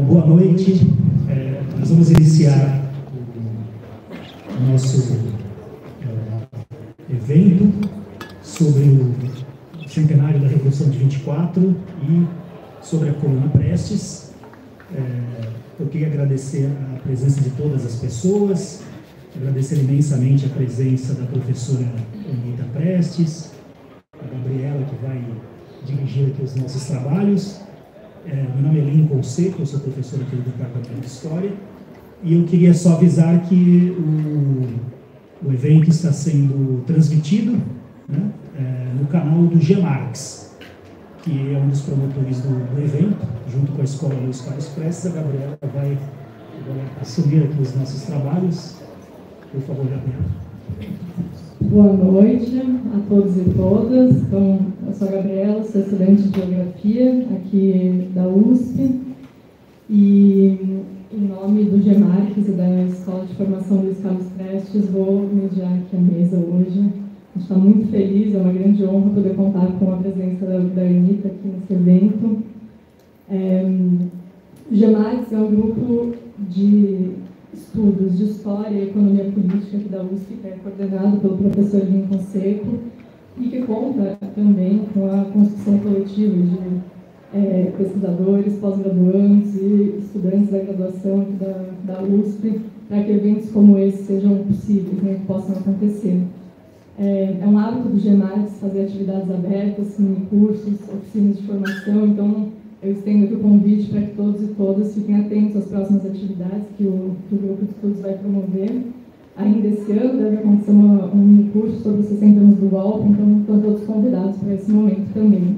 Bom, boa noite. Nós vamos iniciar o nosso evento sobre o centenário da Revolução de 24 e sobre a Coluna Prestes. Eu queria agradecer a presença de todas as pessoas, agradecer imensamente a presença da professora Anita Prestes, a Gabriela, que vai dirigir aqui os nossos trabalhos. Meu nome é Elenco Olseto, eu sou professor aqui do Departamento de História, e eu queria só avisar que o evento está sendo transmitido, né, no canal do Gmarx, que é um dos promotores do evento, junto com a Escola Luiz Carlos Prestes. A Gabriela vai assumir aqui os nossos trabalhos. Por favor, Gabriela. Boa noite a todos e todas. Então, eu sou a Gabriela, sou estudante de Geografia aqui da USP e, em nome do Gemar, e da Escola de Formação Luiz Carlos Prestes, vou mediar aqui a mesa hoje. A gente está muito feliz, é uma grande honra poder contar com a presença da Anita aqui nesse evento. O Gmarx é um grupo de estudos de História e Economia Política aqui da USP, que é coordenado pelo professor Rinconceito e que conta também com a construção coletiva de pesquisadores, pós-graduantes e estudantes da graduação da USP, para que eventos como esse sejam possíveis, né, que possam acontecer. É um hábito do Gemar fazer atividades abertas, cursos, oficinas de formação, então eu estendo aqui o convite para que todos e todas fiquem atentos às próximas atividades que o grupo de estudos vai promover. Ainda esse ano deve acontecer um curso sobre os 60 anos do golpe, então estão todos convidados para esse momento também.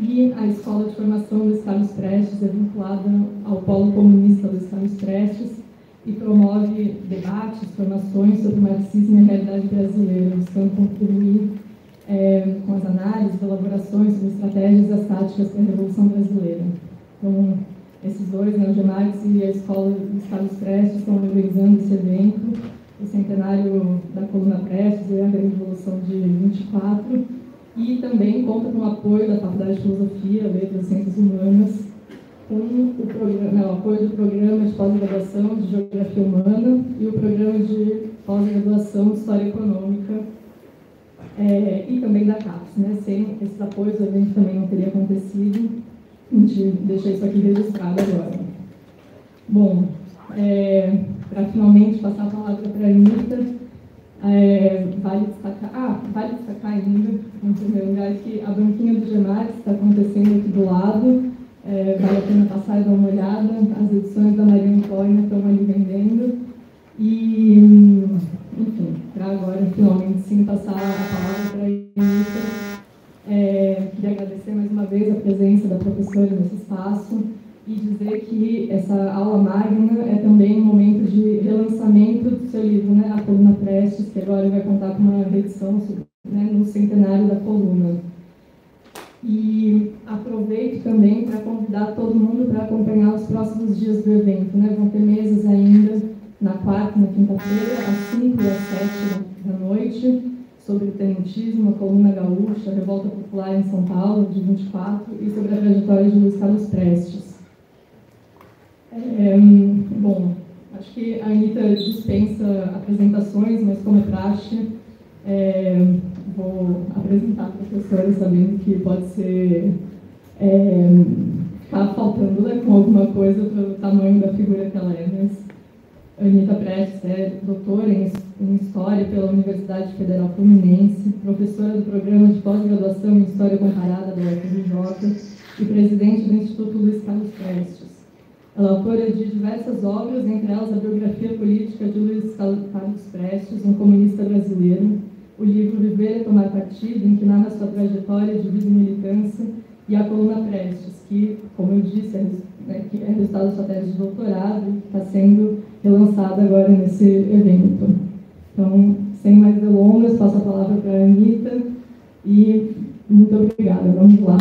E a Escola de Formação Luiz Carlos Prestes é vinculada ao Polo Comunista Luiz Carlos Prestes e promove debates, formações sobre o marxismo e a realidade brasileira, buscando contribuir com as análises, elaborações sobre estratégias e as táticas para a Revolução Brasileira. Então, esses dois, né, o Gemar e a Escola Luiz Carlos Prestes, estão organizando esse evento, o centenário da Coluna Prestes e a Revolução de 24. E também conta com o apoio da Faculdade de Filosofia, Letras e Ciências Humanas, com o apoio do Programa de Pós-Graduação de Geografia Humana e o Programa de Pós-Graduação de História Econômica, e também da CAPES, né? Sem esses apoios, o evento também não teria acontecido. A gente deixa isso aqui registrado agora. Bom, para finalmente passar a palavra para a Anita, vale destacar ainda, em primeiro lugar, que a banquinha do Gemar está acontecendo aqui do lado. Vale a pena passar e dar uma olhada. As edições da Mariana Coina estão ali vendendo. E, enfim, para agora, finalmente, sim, passar a palavra para a Anita. Queria agradecer mais uma vez a presença da professora nesse espaço e dizer que essa aula magna é também um momento de relançamento do seu livro, né, A Coluna Prestes, que agora vai contar com uma reedição, né, no centenário da coluna. E aproveito também para convidar todo mundo para acompanhar os próximos dias do evento, né? Vão ter mesas ainda na quarta e na quinta-feira, às 5 e às 7 da noite, sobre o tenentismo, a coluna gaúcha, a revolta popular em São Paulo, de 24, e sobre a trajetória de Luiz Carlos Prestes. Bom, acho que a Anita dispensa apresentações, mas como é praxe, vou apresentar a professora, sabendo que pode ser tá faltando, né, com alguma coisa pelo tamanho da figura que ela é. Mas a Anita Prestes é doutora em História pela Universidade Federal Fluminense, professora do Programa de Pós-Graduação em História Comparada da UFRJ e presidente do Instituto Luiz Carlos Prestes. Ela é autora de diversas obras, entre elas a biografia política de Luiz Carlos Prestes, um comunista brasileiro, o livro Viver e Tomar Partido, em que narra sua trajetória de vida e militância, e a Coluna Prestes, que, como eu disse, que é resultado da sua tese de doutorado e está sendo relançada agora nesse evento. Então, sem mais delongas, passo a palavra para a Anita e muito obrigada. Vamos lá.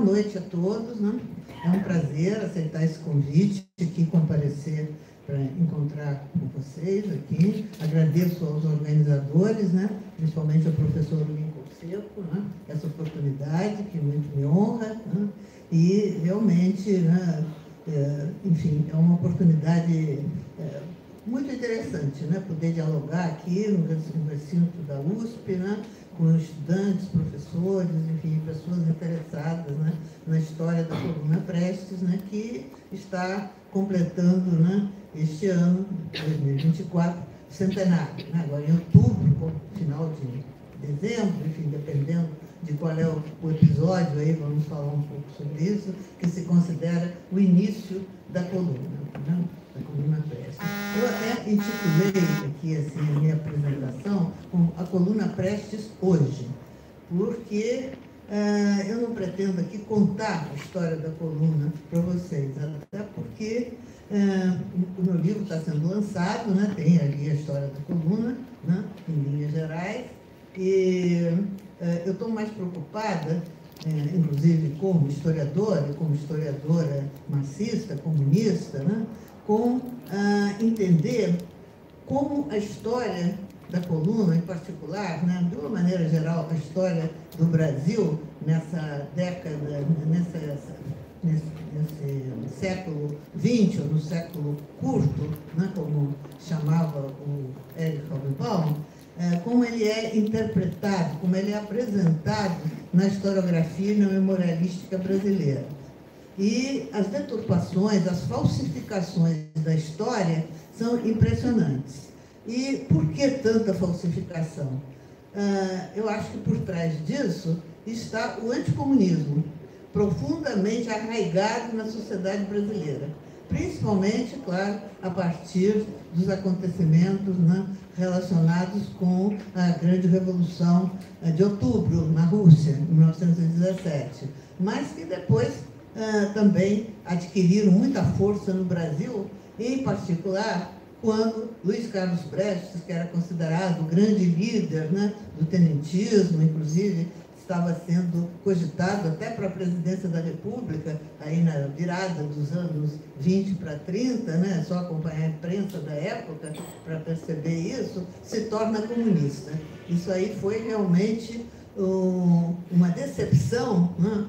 noite a todos, né? É um prazer aceitar esse convite aqui, comparecer para encontrar com vocês aqui. Agradeço aos organizadores, né? Principalmente ao professor Rinconceito, né? Essa oportunidade que muito me honra, né? E realmente, né? Enfim, é uma oportunidade muito interessante, né? Poder dialogar aqui no recinto da USP, né? Com estudantes, professores, enfim, pessoas interessadas, né, na história da Coluna Prestes, né, que está completando, né, este ano, 2024, centenário. Né, agora, em outubro, final de dezembro, enfim, dependendo de qual é o episódio, aí vamos falar um pouco sobre isso, que se considera o início da Coluna, né, da Coluna Prestes. Eu até intitulei aqui assim, a minha apresentação como a Coluna Prestes hoje, porque eu não pretendo aqui contar a história da coluna para vocês, até porque o meu livro está sendo lançado, né, tem ali a história da coluna, né, em linhas gerais, e eu estou mais preocupada, inclusive como historiadora, marxista, comunista, né, com entender como a história da coluna, em particular, né, de uma maneira geral, a história do Brasil nessa década, nesse século XX, ou no século curto, né, como chamava o Eric Hobsbawm, como ele é interpretado, como ele é apresentado na historiografia e na memorialística brasileira. E as deturpações, as falsificações da história são impressionantes. E por que tanta falsificação? Eu acho que por trás disso está o anticomunismo, profundamente arraigado na sociedade brasileira, principalmente, claro, a partir dos acontecimentos, né, relacionados com a grande Revolução de Outubro, na Rússia, em 1917, mas que depois também adquiriram muita força no Brasil, em particular, quando Luiz Carlos Prestes, que era considerado o grande líder, né, do tenentismo, inclusive, estava sendo cogitado até para a presidência da República, aí na virada dos anos 20 para 30, né, só acompanhar a imprensa da época para perceber isso, se torna comunista. Isso aí foi realmente uma decepção, né,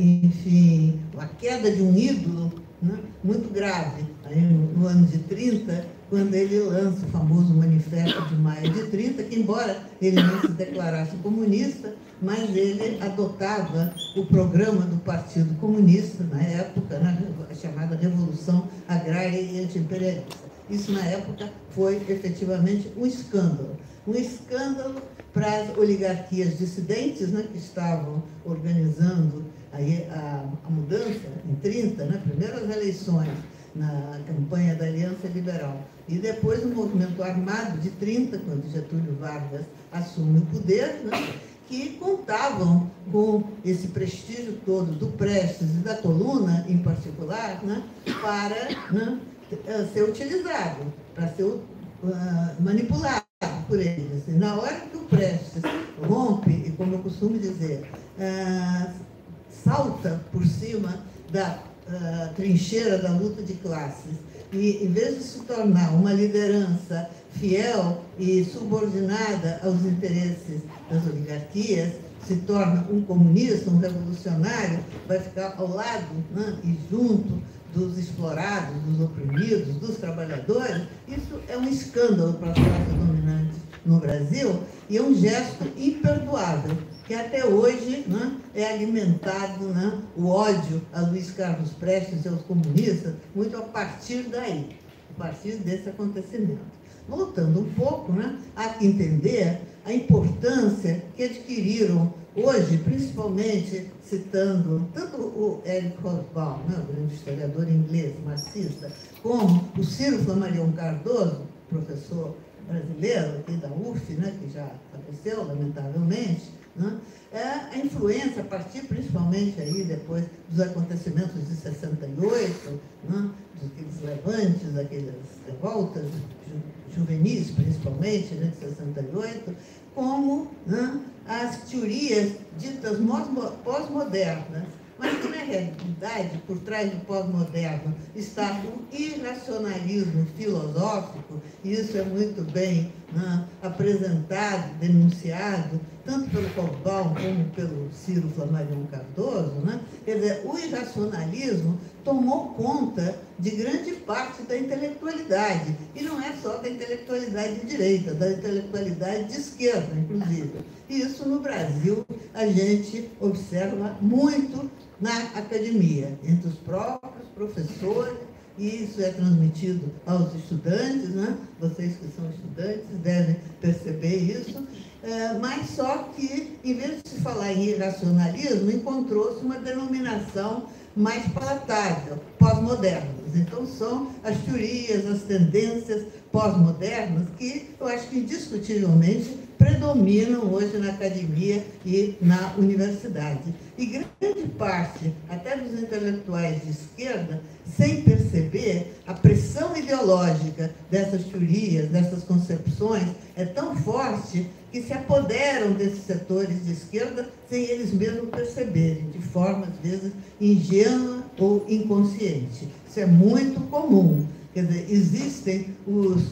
enfim, a queda de um ídolo, né, muito grave. Aí, no ano de 30, quando ele lança o famoso Manifesto de Maio de 30, que, embora ele não se declarasse comunista, mas ele adotava o programa do Partido Comunista, na época, a chamada Revolução Agrária e Antiimperialista. Isso, na época, foi efetivamente um escândalo. Um escândalo para as oligarquias dissidentes, né, que estavam organizando aí a mudança em 30, né, primeiras eleições na campanha da Aliança Liberal. E depois o movimento armado de 30, quando Getúlio Vargas assume o poder, né, que contavam com esse prestígio todo do Prestes e da coluna, em particular, né, para, né, ser utilizado, para ser manipulado por eles. E na hora que o Prestes rompe, e como eu costumo dizer, salta por cima da trincheira da luta de classes e, em vez de se tornar uma liderança fiel e subordinada aos interesses das oligarquias, se torna um comunista, um revolucionário, vai ficar ao lado, né, e junto dos explorados, dos oprimidos, dos trabalhadores. Isso é um escândalo para a classe dominante no Brasil e é um gesto imperdoável, que até hoje, né, é alimentado, né, o ódio a Luiz Carlos Prestes e aos comunistas, muito a partir daí, a partir desse acontecimento. Voltando um pouco, né, a entender a importância que adquiriram hoje, principalmente citando tanto o Eric Hobsbawm, né, o grande historiador inglês, marxista, como o Ciro Flamarion Cardoso, professor brasileiro aqui da USP, né, que já faleceu, lamentavelmente, né? A influência, a partir principalmente aí depois dos acontecimentos de 68, né? Daqueles levantes, daquelas revoltas juvenis, principalmente, né? De 68, como, né? As teorias ditas pós-modernas, mas que na realidade, por trás do pós-moderno, está um irracionalismo filosófico, e isso é muito bem, né, apresentado, denunciado, tanto pelo Hobsbawm como pelo Ciro Flamarion Cardoso, né? Quer dizer, o irracionalismo tomou conta de grande parte da intelectualidade, e não é só da intelectualidade de direita, da intelectualidade de esquerda, inclusive. E isso no Brasil a gente observa muito na academia, entre os próprios professores, e isso é transmitido aos estudantes, né? Vocês que são estudantes devem perceber isso, mas só que, em vez de se falar em irracionalismo, encontrou-se uma denominação mais palatável, pós-modernas. Então, são as teorias, as tendências pós-modernas que, eu acho que indiscutivelmente, predominam hoje na academia e na universidade. E grande parte, até dos intelectuais de esquerda, sem perceber, a pressão ideológica dessas teorias, dessas concepções, é tão forte que se apoderam desses setores de esquerda sem eles mesmos perceberem, de forma, às vezes, ingênua ou inconsciente. Isso é muito comum. Quer dizer, existem os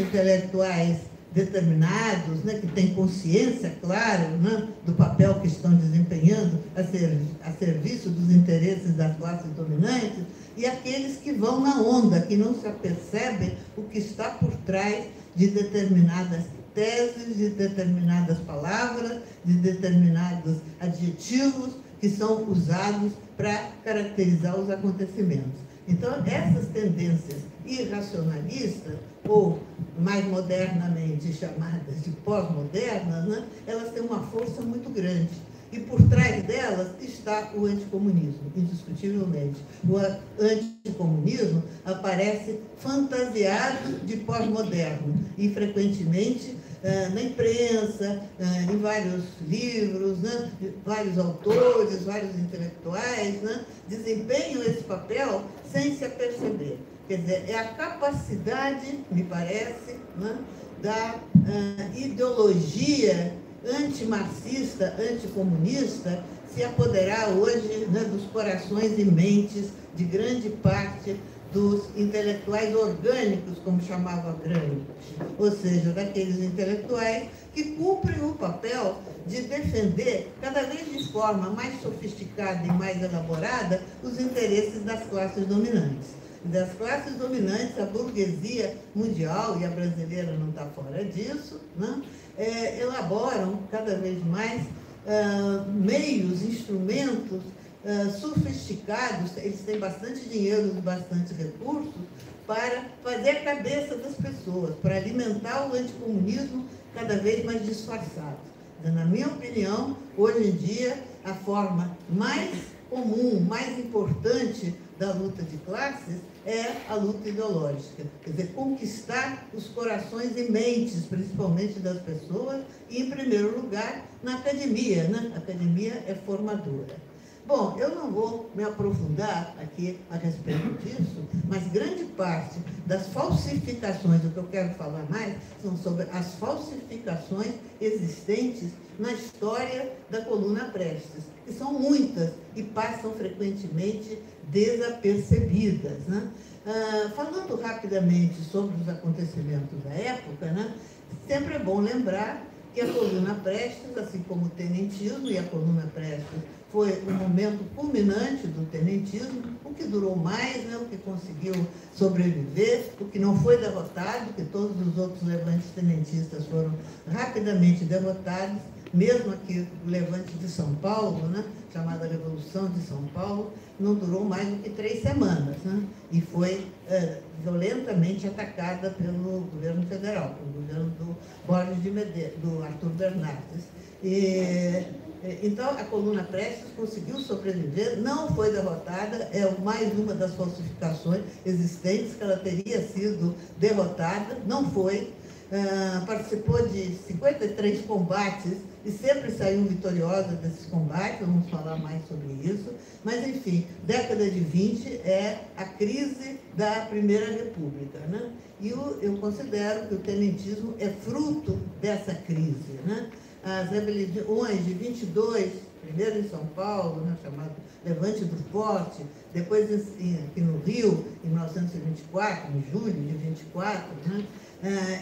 intelectuais determinados, né, que têm consciência clara, né, do papel que estão desempenhando a serviço dos interesses das classes dominantes, e aqueles que vão na onda, que não se apercebem o que está por trás de determinadas teses, de determinadas palavras, de determinados adjetivos que são usados para caracterizar os acontecimentos. Então, essas tendências irracionalistas, ou mais modernamente chamadas de pós-modernas, né, elas têm uma força muito grande. E por trás delas está o anticomunismo, indiscutivelmente. O anticomunismo aparece fantasiado de pós-moderno e, frequentemente, na imprensa, em vários livros, né? Vários autores, vários intelectuais, né? Desempenham esse papel sem se aperceber. Quer dizer, é a capacidade, me parece, né? Da ideologia antimarxista, anticomunista, se apoderar hoje, né? Dos corações e mentes de grande parte dos intelectuais orgânicos, como chamava Gramsci, ou seja, daqueles intelectuais que cumprem o papel de defender, cada vez de forma mais sofisticada e mais elaborada, os interesses das classes dominantes. Das classes dominantes, a burguesia mundial, e a brasileira não está fora disso, né? Elaboram cada vez mais meios, instrumentos sofisticados, eles têm bastante dinheiro, bastante recursos, para fazer a cabeça das pessoas, para alimentar o anticomunismo cada vez mais disfarçado. Na minha opinião, hoje em dia, a forma mais comum, mais importante da luta de classes é a luta ideológica. Quer dizer, conquistar os corações e mentes, principalmente das pessoas, e, em primeiro lugar, na academia, né? A academia é formadora. Bom, eu não vou me aprofundar aqui a respeito disso, mas grande parte das falsificações, o que eu quero falar mais, são sobre as falsificações existentes na história da Coluna Prestes, que são muitas e passam frequentemente desapercebidas, né? Falando rapidamente sobre os acontecimentos da época, né? Sempre é bom lembrar que a Coluna Prestes, assim como o tenentismo, e a Coluna Prestes foi um momento culminante do tenentismo, o que durou mais, né, o que conseguiu sobreviver, o que não foi derrotado, que todos os outros levantes tenentistas foram rapidamente derrotados, mesmo aqui o levante de São Paulo, né, chamada Revolução de São Paulo, não durou mais do que 3 semanas, né, e foi violentamente atacada pelo governo federal, pelo governo do Borges de Medeiros, do Arthur Bernardes. Então, a Coluna Prestes conseguiu sobreviver, não foi derrotada, é mais uma das falsificações existentes, que ela teria sido derrotada, não foi. Participou de 53 combates e sempre saiu vitoriosa desses combates, vamos falar mais sobre isso, mas, enfim, década de 20 é a crise da Primeira República, né? E eu considero que o tenentismo é fruto dessa crise, né? As rebeliões de 22, primeiro em São Paulo, né, chamado Levante do Forte, depois aqui no Rio, em 1924, em julho de 24, né,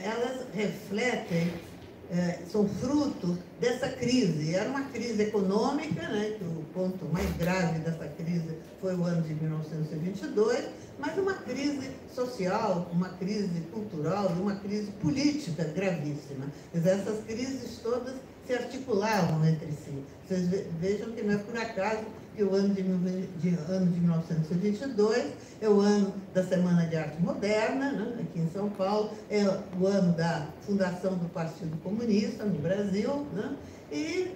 elas refletem, são fruto dessa crise. Era uma crise econômica, né, que o ponto mais grave dessa crise foi o ano de 1922, mas uma crise social, uma crise cultural e uma crise política gravíssima. Essas crises todas se articulavam entre si. Vocês vejam que não é por acaso que o ano de 1922 é o ano da Semana de Arte Moderna, né, aqui em São Paulo, é o ano da fundação do Partido Comunista no Brasil, né, e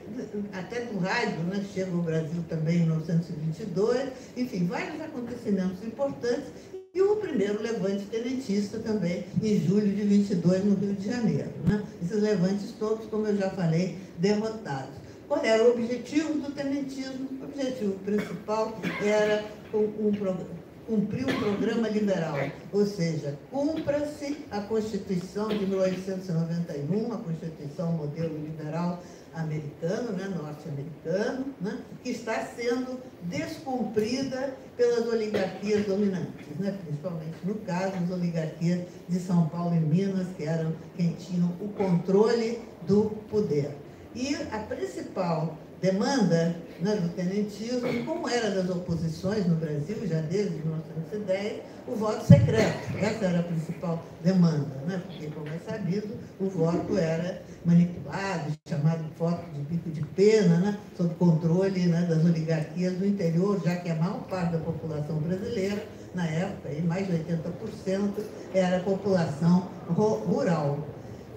até do rádio, né, chega ao Brasil também em 1922, enfim, vários acontecimentos importantes, e o primeiro levante tenentista também, em julho de 22, no Rio de Janeiro, né? Esses levantes todos, como eu já falei, derrotados. Qual era o objetivo do tenentismo? O objetivo principal era cumprir o programa liberal, ou seja, cumpra-se a Constituição de 1891, a Constituição modelo liberal americano, né, norte-americano, né, que está sendo descumprida pelas oligarquias dominantes, né, principalmente no caso as oligarquias de São Paulo e Minas, que eram quem tinham o controle do poder. E a principal demanda, né, do tenentismo, como era das oposições no Brasil já desde 1910, o voto secreto. Essa era a principal demanda, né, porque, como é sabido, o voto era manipulado, chamado voto de bico de pena, né, sob controle, né, das oligarquias do interior, já que a maior parte da população brasileira, na época, e mais de 80%, era a população rural.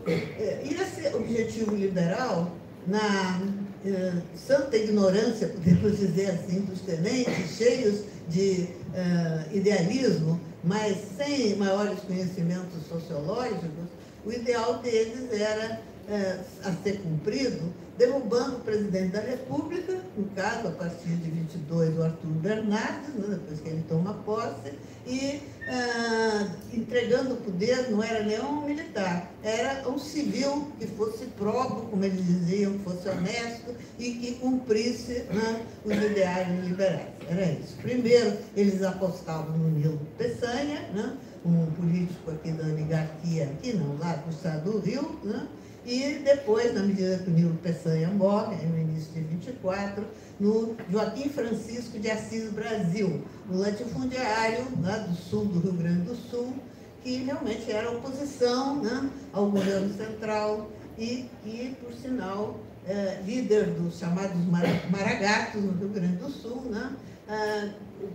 E esse objetivo liberal, na santa ignorância, podemos dizer assim, dos tenentes, cheios de idealismo, mas sem maiores conhecimentos sociológicos, o ideal deles era a ser cumprido, derrubando o presidente da República, no caso, a partir de 22, o Arthur Bernardes, né, depois que ele toma posse, e entregando o poder, não era nenhum militar, era um civil que fosse probo, como eles diziam, fosse honesto e que cumprisse, né, os ideais liberais. Era isso. Primeiro, eles apostavam no Nilo Peçanha, né, um político aqui da oligarquia, aqui não, lá do estado do Rio, né. E depois, na medida que o Nilo Peçanha morre, no início de 24, no Joaquim Francisco de Assis Brasil, um latifundiário lá do sul do Rio Grande do Sul, que realmente era oposição, né, ao governo central e que, por sinal, líder dos chamados maragatos no Rio Grande do Sul, né,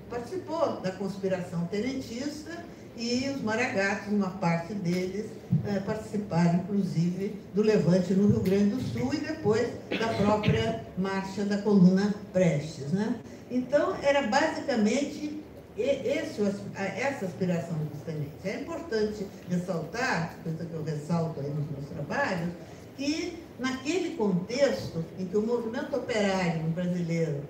participou da conspiração tenentista. E os maragatos, uma parte deles, participaram, inclusive, do levante no Rio Grande do Sul e depois da própria marcha da Coluna Prestes, né? Então, era basicamente essa aspiração dos tenentes. É importante ressaltar, coisa que eu ressalto aí nos meus trabalhos, que naquele contexto em que o movimento operário brasileiro,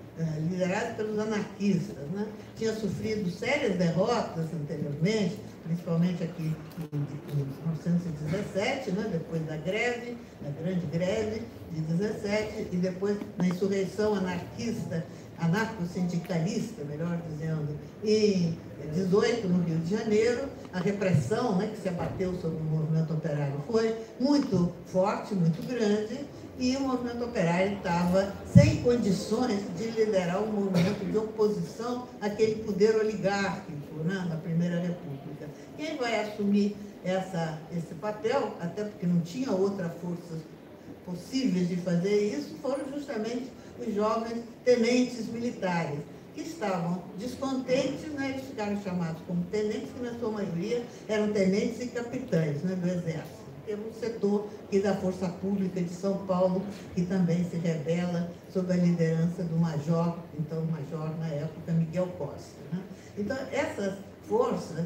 liderado pelos anarquistas, né, tinha sofrido sérias derrotas anteriormente, principalmente aqui em 1917, né, depois da greve, da grande greve de 17, e depois na insurreição anarquista, anarco-sindicalista, melhor dizendo, em 18, no Rio de Janeiro, a repressão, né, que se abateu sobre o movimento operário foi muito forte, muito grande, e o movimento operário estava sem condições de liderar um movimento de oposição àquele poder oligárquico, né, na Primeira República. Quem vai assumir esse papel, até porque não tinha outra força possíveis de fazer isso, foram justamente os jovens tenentes militares, que estavam descontentes, né? Eles ficaram chamados como tenentes, que na sua maioria eram tenentes e capitães, né, do Exército. Temos um setor que da Força Pública de São Paulo, que também se rebela sob a liderança do major, então major na época, Miguel Costa, né? Então, essas forças,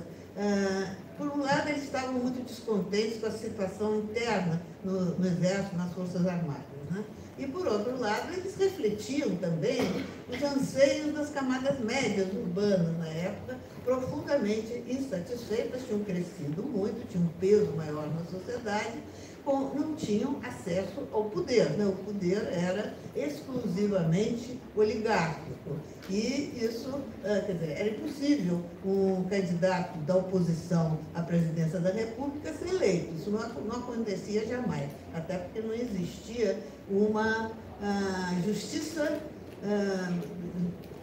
por um lado, eles estavam muito descontentes com a situação interna no Exército, nas Forças Armadas, né? E, por outro lado, eles refletiam também os anseios das camadas médias urbanas na época, profundamente insatisfeitas, tinham crescido muito, tinham um peso maior na sociedade, não tinham acesso ao poder, né? O poder era exclusivamente oligárquico. E isso, quer dizer, era impossível um candidato da oposição à presidência da República ser eleito. Isso não acontecia jamais, até porque não existia uma justiça,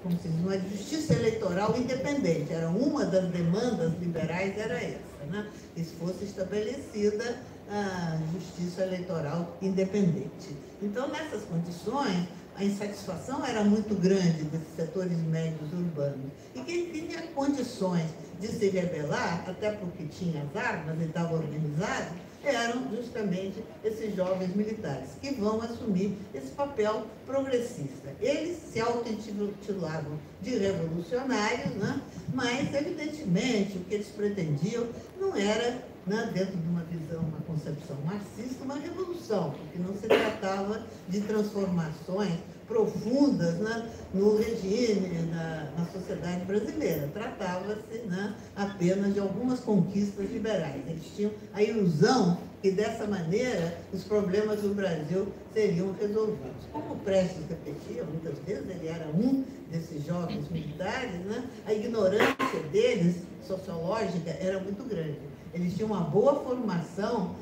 como se diz, uma justiça eleitoral independente. Era uma das demandas liberais, era essa, né? Que fosse estabelecida a justiça eleitoral independente. Então, nessas condições, a insatisfação era muito grande desses setores médios urbanos. E quem tinha condições de se rebelar, até porque tinha as armas e estava organizado, eram justamente esses jovens militares, que vão assumir esse papel progressista. Eles se auto-intitulavam de revolucionários, né? Mas, evidentemente, o que eles pretendiam não era, né, dentro de uma visão, uma concepção marxista, uma revolução, porque não se tratava de transformações profundas, né, no regime, na sociedade brasileira. Tratava-se, né, apenas de algumas conquistas liberais. Eles tinham a ilusão que, dessa maneira, os problemas do Brasil seriam resolvidos. Como o Prestes repetia muitas vezes, ele era um desses jovens militares, né, a ignorância deles, sociológica, era muito grande. Eles tinham uma boa formação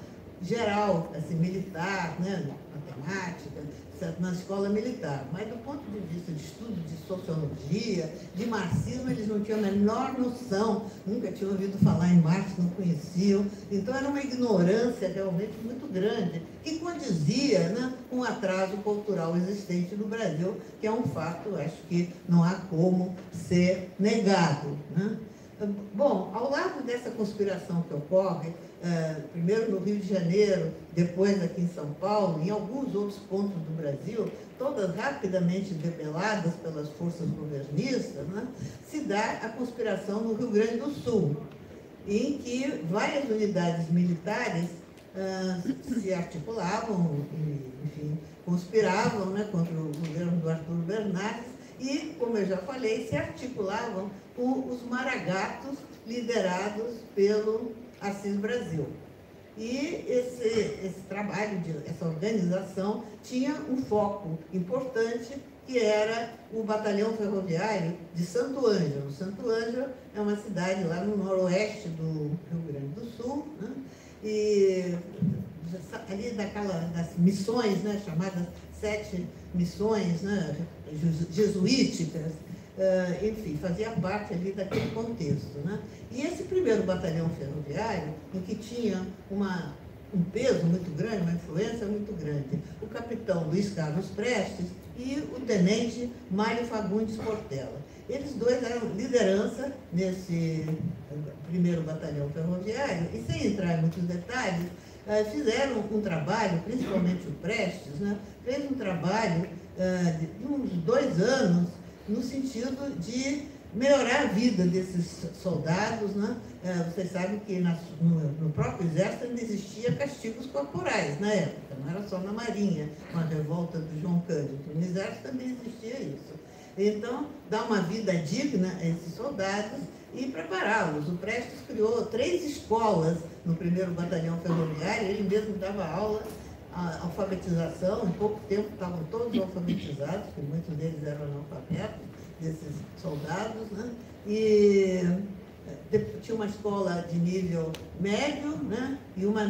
geral, assim, militar, né, matemática, certo? Na escola militar, mas do ponto de vista de estudo de sociologia, de marxismo, eles não tinham a menor noção, nunca tinham ouvido falar em Marx, não conheciam, então era uma ignorância realmente muito grande, que condizia, né, com o atraso cultural existente no Brasil, que é um fato, acho que não há como ser negado, né? Bom, ao lado dessa conspiração que ocorre, primeiro no Rio de Janeiro, depois aqui em São Paulo, em alguns outros pontos do Brasil, todas rapidamente debeladas pelas forças governistas, né, se dá a conspiração no Rio Grande do Sul, em que várias unidades militares se articulavam e, enfim, conspiravam, né, contra o governo do Arthur Bernardes, e, como eu já falei, se articulavam com os maragatos liderados pelo Assis Brasil. E esse trabalho, essa organização, tinha um foco importante, que era o batalhão ferroviário de Santo Ângelo. Santo Ângelo é uma cidade lá no noroeste do Rio Grande do Sul, né? E ali das missões, né, chamadas 7 missões, né, jesuíticas, enfim, fazia parte ali daquele contexto, né? E esse primeiro batalhão ferroviário, em que tinha um peso muito grande, uma influência muito grande, o capitão Luiz Carlos Prestes e o tenente Mário Fagundes Portela. Eles dois eram liderança nesse primeiro batalhão ferroviário, e sem entrar em muitos detalhes, fizeram um trabalho, principalmente o Prestes, né, fez um trabalho de uns 2 anos no sentido de melhorar a vida desses soldados, né? Vocês sabem que no próprio exército ainda existia castigos corporais na época, não era só na Marinha, com a revolta do João Cândido, no exército também existia isso. Então, dar uma vida digna a esses soldados e prepará-los. O Prestes criou 3 escolas no primeiro batalhão ferroviário, ele mesmo dava aula, a alfabetização, em pouco tempo estavam todos alfabetizados, porque muitos deles eram analfabetos, desses soldados, né? E tinha uma escola de nível médio, né? E uma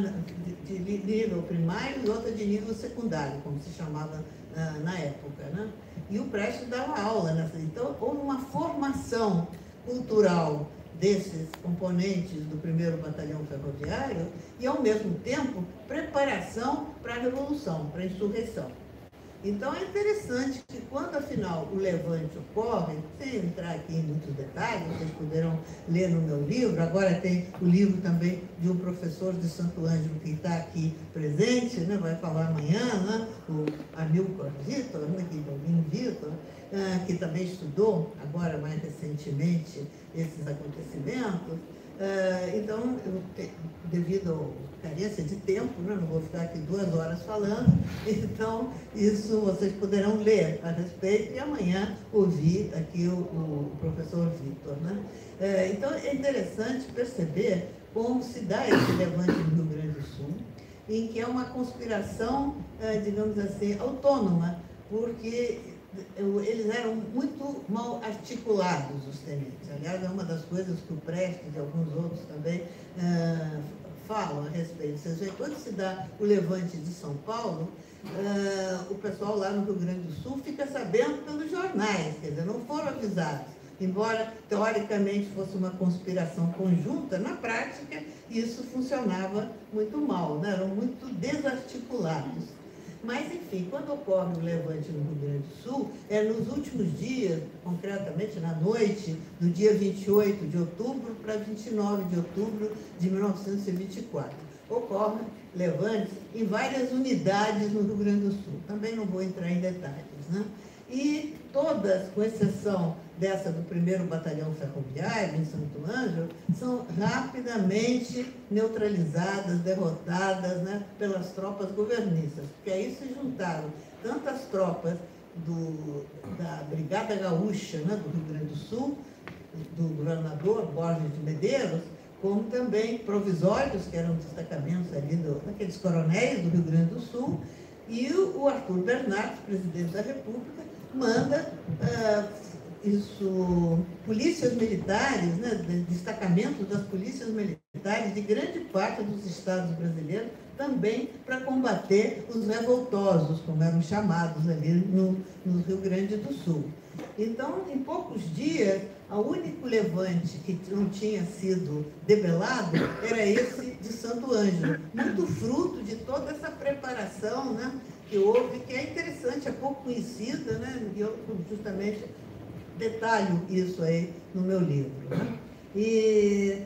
de nível primário e outra de nível secundário, como se chamava na época, né? E o Prestes dava aula nessa. Então, houve uma formação cultural desses componentes do primeiro batalhão ferroviário e, ao mesmo tempo, preparação para a revolução, para a insurreição. Então, é interessante que, quando, afinal, o levante ocorre, sem entrar aqui em muitos detalhes, vocês poderão ler no meu livro, agora tem o livro também de um professor de Santo Ângelo que está aqui presente, né? Vai falar amanhã, né? O Amilcar Vitor, né? Que também estudou, agora mais recentemente, esses acontecimentos. Então, devido à carência de tempo, né, não vou ficar aqui 2 horas falando, então isso vocês poderão ler a respeito e amanhã ouvir aqui o professor Vitor, né? Então, é interessante perceber como se dá esse levante no Rio Grande do Sul, em que é uma conspiração, digamos assim, autônoma, porque eles eram muito mal articulados, os tenentes. Aliás, é uma das coisas que o Prestes e alguns outros também falam a respeito desse jeito. Quando se dá o levante de São Paulo, o pessoal lá no Rio Grande do Sul fica sabendo pelos jornais, quer dizer, não foram avisados. Embora, teoricamente, fosse uma conspiração conjunta, na prática, isso funcionava muito mal, né? Eram muito desarticulados. Mas, enfim, quando ocorre o levante no Rio Grande do Sul, é nos últimos dias, concretamente na noite do dia 28 de outubro para 29 de outubro de 1924. Ocorre levante em várias unidades no Rio Grande do Sul. Também não vou entrar em detalhes, né? E todas, com exceção dessa do 1º Batalhão Ferroviário, em Santo Ângelo, são rapidamente neutralizadas, derrotadas, né, pelas tropas governistas. Porque aí se juntaram tantas tropas da Brigada Gaúcha, né, do Rio Grande do Sul, do governador Borges de Medeiros, como também provisórios, que eram destacamentos ali daqueles coronéis do Rio Grande do Sul, e o Arthur Bernardes, presidente da República, manda polícias militares, né, destacamentos das polícias militares de grande parte dos estados brasileiros também para combater os revoltosos, como eram chamados ali no Rio Grande do Sul. Então, em poucos dias, o único levante que não tinha sido debelado era esse de Santo Ângelo, muito fruto de toda essa preparação, né, que houve, que é interessante, é pouco conhecida, né, e eu justamente detalho isso aí no meu livro. E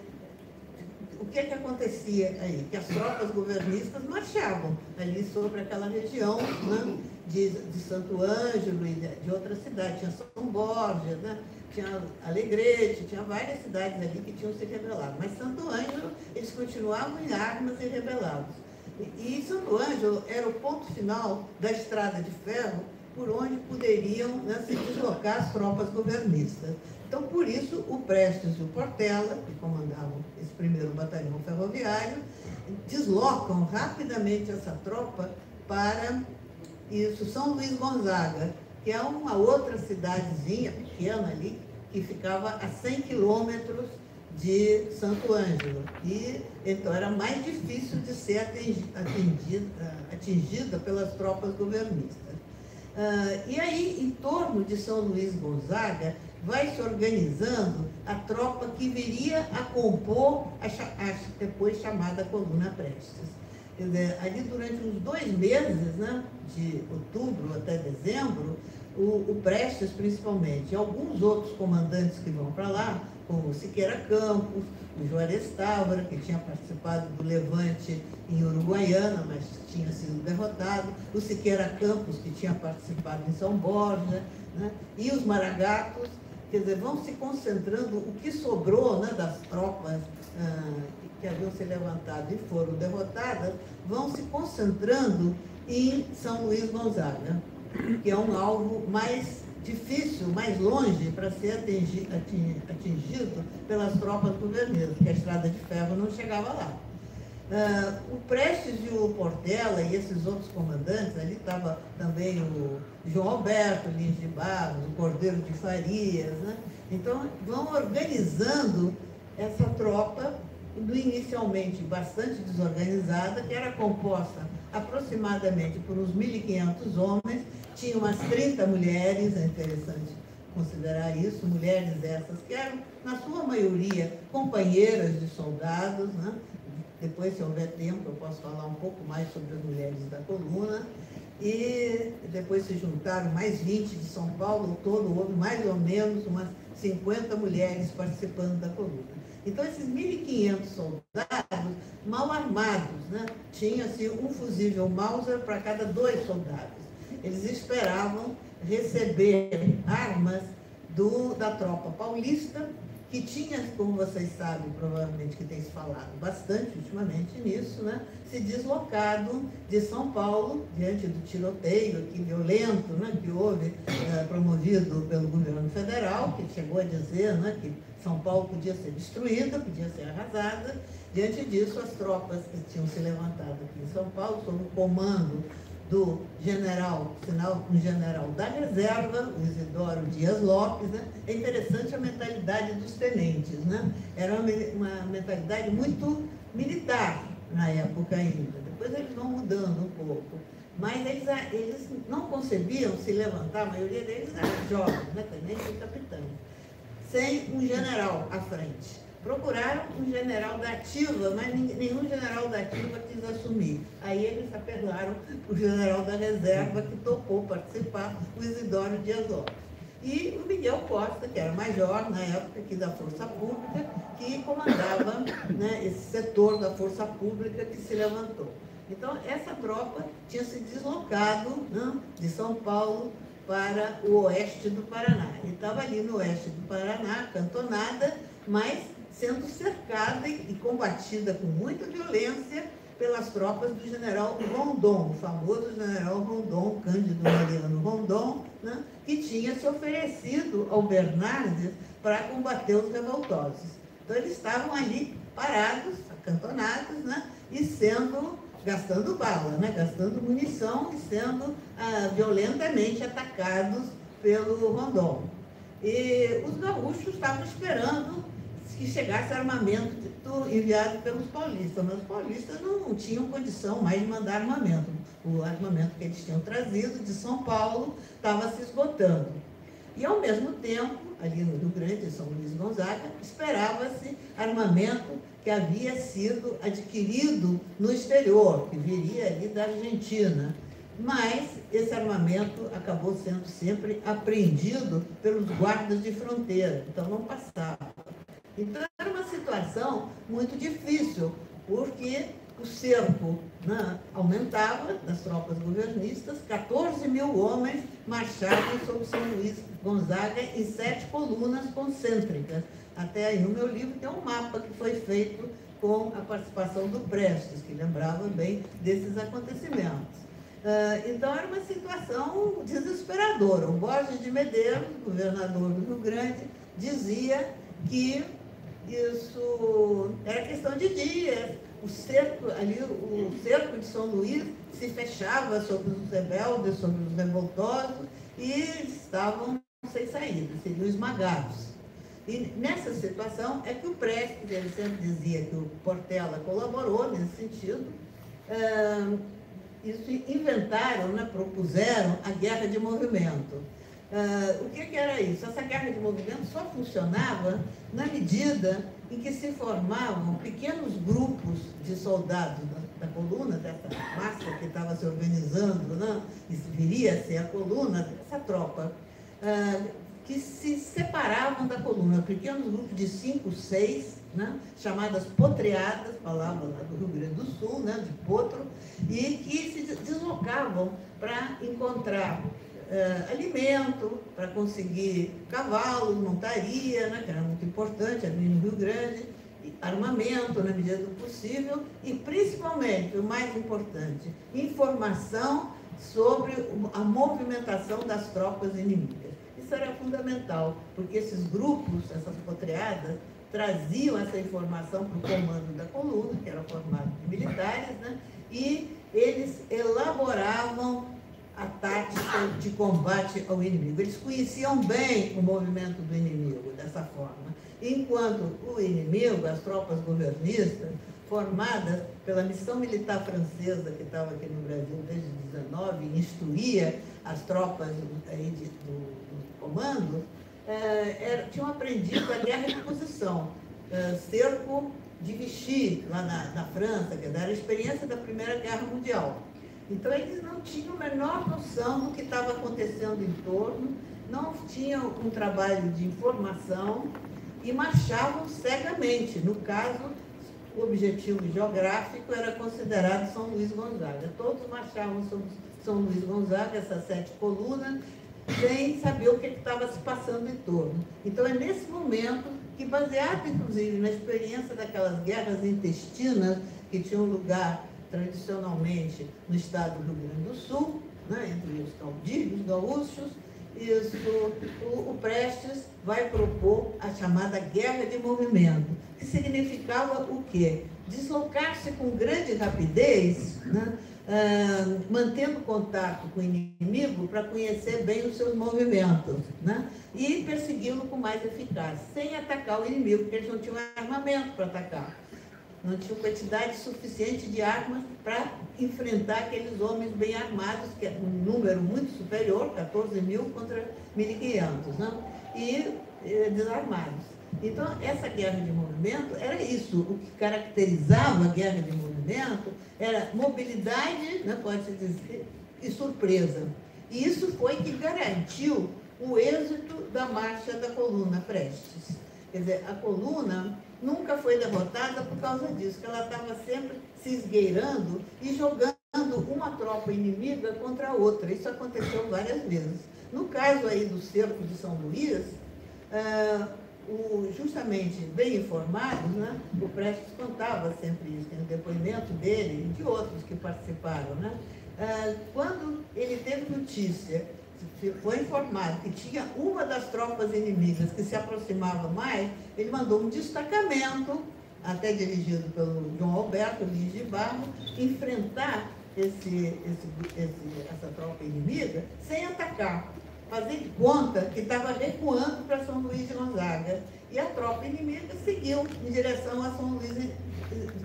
o que é que acontecia aí? Que as tropas governistas marchavam ali sobre aquela região, né, de Santo Ângelo e de outras cidades. Tinha São Borges, né, tinha Alegrete, tinha várias cidades ali que tinham se rebelado. Mas Santo Ângelo, eles continuavam em armas e rebelados. E Santo Ângelo era o ponto final da estrada de ferro por onde poderiam, né, se deslocar as tropas governistas. Então, por isso, o Prestes e o Portela, que comandavam esse 1º Batalhão Ferroviário, deslocam rapidamente essa tropa para São Luís Gonzaga, que é uma outra cidadezinha pequena ali, que ficava a 100 quilômetros de Santo Ângelo. E então era mais difícil de ser atingida pelas tropas governistas. E aí, em torno de São Luís Gonzaga, vai se organizando a tropa que viria a compor a depois chamada Coluna Prestes. Quer dizer, ali durante uns 2 meses, né, de outubro até dezembro, o Prestes principalmente, e alguns outros comandantes que vão para lá, como o Siqueira Campos, o Juarez Távora, que tinha participado do levante em Uruguaiana, mas tinha sido derrotado, o Siqueira Campos, que tinha participado em São Borja, né, e os Maragatos, quer dizer, vão se concentrando o que sobrou, né, das tropas que haviam se levantado e foram derrotadas, vão se concentrando em São Luís Gonzaga, que é um alvo mais difícil, mais longe para ser atingido pelas tropas governistas, porque a estrada de ferro não chegava lá. O Prestes e o Portela e esses outros comandantes, ali estava também o João Alberto, Lins de Barros, o Cordeiro de Farias, né? Então, vão organizando essa tropa, inicialmente bastante desorganizada, que era composta aproximadamente por uns 1.500 homens, tinha umas 30 mulheres, é interessante considerar isso, mulheres essas que eram, na sua maioria, companheiras de soldados, né? Depois, se houver tempo, eu posso falar um pouco mais sobre as mulheres da coluna. E depois se juntaram mais 20 de São Paulo, todo houve mais ou menos umas 50 mulheres participando da coluna. Então, esses 1.500 soldados mal armados, né? Tinha-se um fusível Mauser para cada 2 soldados. Eles esperavam receber armas da tropa paulista que tinha, como vocês sabem, provavelmente que tem se falado bastante ultimamente nisso, né, se deslocado de São Paulo, diante do tiroteio aqui violento, né, que houve, promovido pelo governo federal, que chegou a dizer, né, que São Paulo podia ser destruída, podia ser arrasada. Diante disso, as tropas que tinham se levantado aqui em São Paulo, sob o comando do general, um general da reserva, o Isidoro Dias Lopes, né? É interessante a mentalidade dos tenentes, né? Era uma mentalidade muito militar na época ainda. Depois eles vão mudando um pouco. Mas eles não concebiam se levantar, a maioria deles era jovem, né? Tenente e capitão, sem um general à frente. Procuraram um general da ativa, mas nenhum general da ativa quis assumir. Aí eles apelaram o general da reserva, que topou participar, o Isidoro Dias Lopes. E o Miguel Costa, que era major na época aqui da Força Pública, que comandava, né, esse setor da Força Pública que se levantou. Então, essa tropa tinha se deslocado, né, de São Paulo para o oeste do Paraná. E estava ali no oeste do Paraná, cantonada, mas sendo cercada e combatida com muita violência pelas tropas do general Rondon, o famoso general Rondon, Cândido Mariano Rondon, né, que tinha se oferecido ao Bernardes para combater os revoltosos. Então, eles estavam ali parados, acantonados, né, e gastando bala, né, gastando munição e sendo violentamente atacados pelo Rondon. E os gaúchos estavam esperando que chegasse armamento enviado pelos paulistas, mas os paulistas não tinham condição mais de mandar armamento. O armamento que eles tinham trazido de São Paulo estava se esgotando. E, ao mesmo tempo, ali no Rio Grande, em São Luís Gonzaga, esperava-se armamento que havia sido adquirido no exterior, que viria ali da Argentina. Mas esse armamento acabou sendo sempre apreendido pelos guardas de fronteira, então não passava. Então, era uma situação muito difícil, porque o cerco, né, aumentava das tropas governistas. 14.000 homens marchavam sobre São Luís Gonzaga em 7 colunas concêntricas. Até aí, no meu livro, tem um mapa que foi feito com a participação do Prestes, que lembrava bem desses acontecimentos. Então, era uma situação desesperadora. O Borges de Medeiros, governador do Rio Grande, dizia que isso era questão de dias. O cerco de São Luís se fechava sobre os rebeldes, sobre os revoltosos, e estavam sem saída, seriam esmagados. E nessa situação é que o Prestes, ele sempre dizia que o Portela colaborou nesse sentido, isso inventaram, né, propuseram a guerra de movimento. O que era isso? Essa guerra de movimento só funcionava na medida em que se formavam pequenos grupos de soldados da coluna, dessa massa que estava se organizando, né? Isso viria a ser a coluna, essa tropa, que se separavam da coluna, pequenos grupos de 5, 6, né, chamadas potreadas, palavra lá do Rio Grande do Sul, né, de potro, e que se deslocavam para encontrar alimento, para conseguir cavalos, montaria, né, que era muito importante ali no Rio Grande, e armamento na medida do possível e, principalmente, o mais importante, informação sobre a movimentação das tropas inimigas. Isso era fundamental, porque esses grupos, essas potreadas, traziam essa informação para o comando da coluna, que era formado de militares, né, e eles elaboravam a tática de combate ao inimigo. Eles conheciam bem o movimento do inimigo dessa forma. Enquanto o inimigo, as tropas governistas, formadas pela missão militar francesa que estava aqui no Brasil desde 19, instruía as tropas aí do comando, tinham aprendido a guerra de posição, cerco de Vichy, lá na França, que era a experiência da Primeira Guerra Mundial. Então, eles não tinham a menor noção do que estava acontecendo em torno, não tinham um trabalho de informação e marchavam cegamente. No caso, o objetivo geográfico era considerado São Luís Gonzaga. Todos marchavam sobre São Luís Gonzaga, essas 7 colunas, sem saber o que estava se passando em torno. Então, é nesse momento que, baseado inclusive na experiência daquelas guerras intestinas que tinham lugar tradicionalmente no estado do Rio Grande do Sul, né, entre os caudilhos gaúchos, isso, o Prestes vai propor a chamada guerra de movimento, que significava o quê? Deslocar-se com grande rapidez, né, mantendo contato com o inimigo para conhecer bem os seus movimentos, né, e persegui-lo com mais eficácia, sem atacar o inimigo, porque eles não tinham armamento para atacar. Não tinham quantidade suficiente de armas para enfrentar aqueles homens bem armados, que é um número muito superior, 14 mil contra 1.500, né, e desarmados. Então, essa guerra de movimento era isso. O que caracterizava a guerra de movimento era mobilidade, né, pode-se dizer, e surpresa. E isso foi que garantiu o êxito da marcha da Coluna Prestes. Quer dizer, a Coluna nunca foi derrotada por causa disso, que ela estava sempre se esgueirando e jogando uma tropa inimiga contra a outra. Isso aconteceu várias vezes. No caso aí do cerco de São Luís, justamente bem informados, né, o Prestes contava sempre isso, tem um depoimento dele e de outros que participaram, né, quando ele teve notícia, foi informado que tinha uma das tropas inimigas que se aproximava mais, ele mandou um destacamento, até dirigido pelo João Alberto, Luiz de Barro, enfrentar essa tropa inimiga sem atacar, fazer de conta que estava recuando para São Luís de Gonzaga. E a tropa inimiga seguiu em direção a São Luís de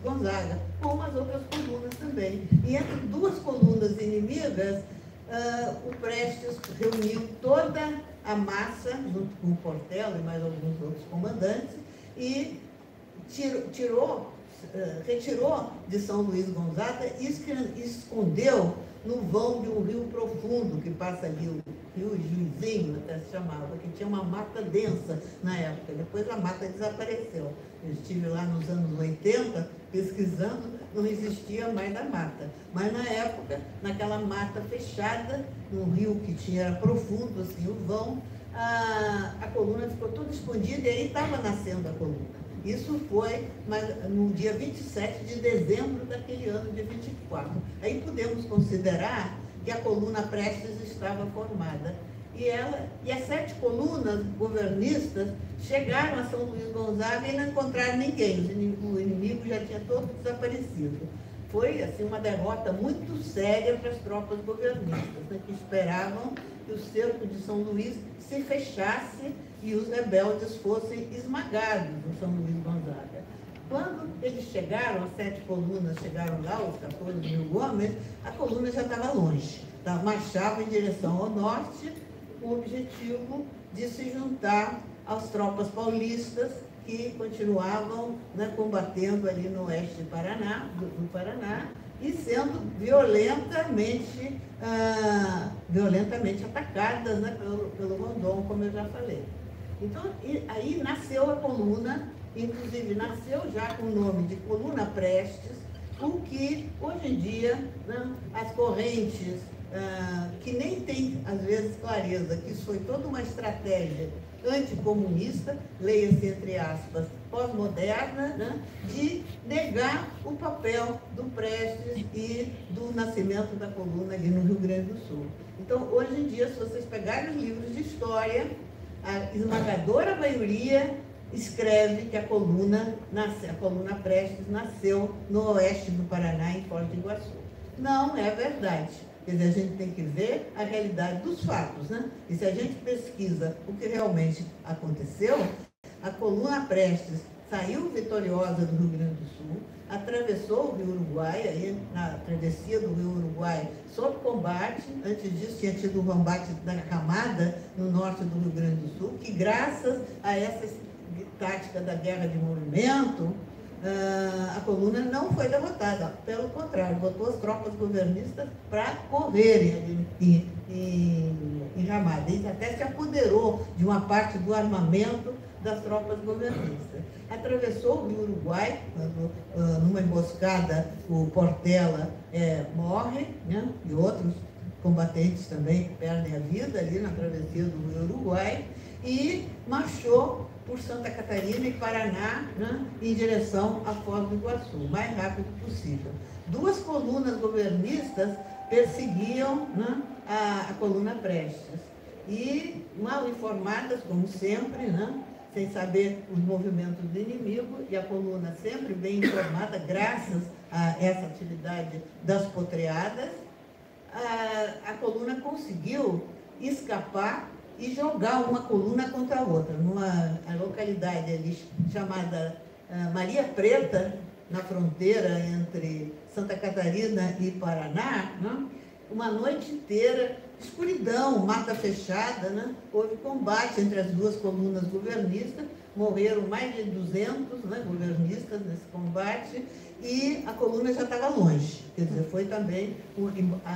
Gonzaga, como as outras colunas também. E entre duas colunas inimigas, o Prestes reuniu toda a massa, junto com o Portela e mais alguns outros comandantes, e retirou de São Luís de Gonzaga e escondeu no vão de um rio profundo que passa ali, o rio Juizinho, até se chamava, que tinha uma mata densa na época. Depois a mata desapareceu. Eu estive lá nos anos 80, pesquisando, não existia mais a mata. Mas na época, naquela mata fechada, num rio que tinha profundo, assim, o vão, a coluna ficou toda escondida e aí estava nascendo a coluna. Isso foi no dia 27 de dezembro daquele ano de 24. Aí podemos considerar que a Coluna Prestes estava formada. E as 7 colunas governistas chegaram a São Luís Gonzaga e não encontraram ninguém. O inimigo já tinha todo desaparecido. Foi assim, uma derrota muito séria para as tropas governistas, né, que esperavam que o cerco de São Luís se fechasse e os rebeldes fossem esmagados no São Luís Gonzaga. Quando eles chegaram, as 7 colunas chegaram lá, os 14 mil homens, a coluna já estava longe, marchava em direção ao norte, com o objetivo de se juntar às tropas paulistas que continuavam, né, combatendo ali no oeste do Paraná, e sendo violentamente atacadas, né, pelo Rondon, como eu já falei. Então, aí nasceu a coluna, inclusive nasceu já com o nome de Coluna Prestes, o que hoje em dia, né, as correntes, que nem tem às vezes clareza, que isso foi toda uma estratégia anticomunista, leia-se entre aspas, pós-moderna, né, de negar o papel do Prestes e do nascimento da coluna ali no Rio Grande do Sul. Então, hoje em dia, se vocês pegarem os livros de história, a esmagadora maioria escreve que a coluna Prestes nasceu no oeste do Paraná, em Foz do Iguaçu. Não é verdade. Quer dizer, a gente tem que ver a realidade dos fatos, né? E se a gente pesquisa o que realmente aconteceu, a Coluna Prestes saiu vitoriosa do Rio Grande do Sul, atravessou o Rio Uruguai, aí, na travessia do Rio Uruguai, sob combate. Antes disso, tinha tido o combate da Camada, no norte do Rio Grande do Sul, que graças a essa tática da guerra de movimento, a coluna não foi derrotada, pelo contrário, botou as tropas governistas para correrem em Ramada, e até se apoderou de uma parte do armamento das tropas governistas. Atravessou o Rio Uruguai, quando, numa emboscada, o Portela morre, né, e outros combatentes também perdem a vida ali na travessia do Rio Uruguai, e marchou por Santa Catarina e Paraná, né, em direção à Foz do Iguaçu, o mais rápido possível. Duas colunas governistas perseguiam, né, a coluna Prestes, e mal informadas, como sempre, né, sem saber os movimentos do inimigo, e a coluna sempre bem informada, graças a essa atividade das potreadas, a coluna conseguiu escapar e jogar uma coluna contra a outra, numa localidade ali chamada Maria Preta, na fronteira entre Santa Catarina e Paraná, né? Uma noite inteira, escuridão, mata fechada, né? Houve combate entre as duas colunas governistas, morreram mais de 200, né, governistas nesse combate, e a coluna já estava longe. Quer dizer, foi também,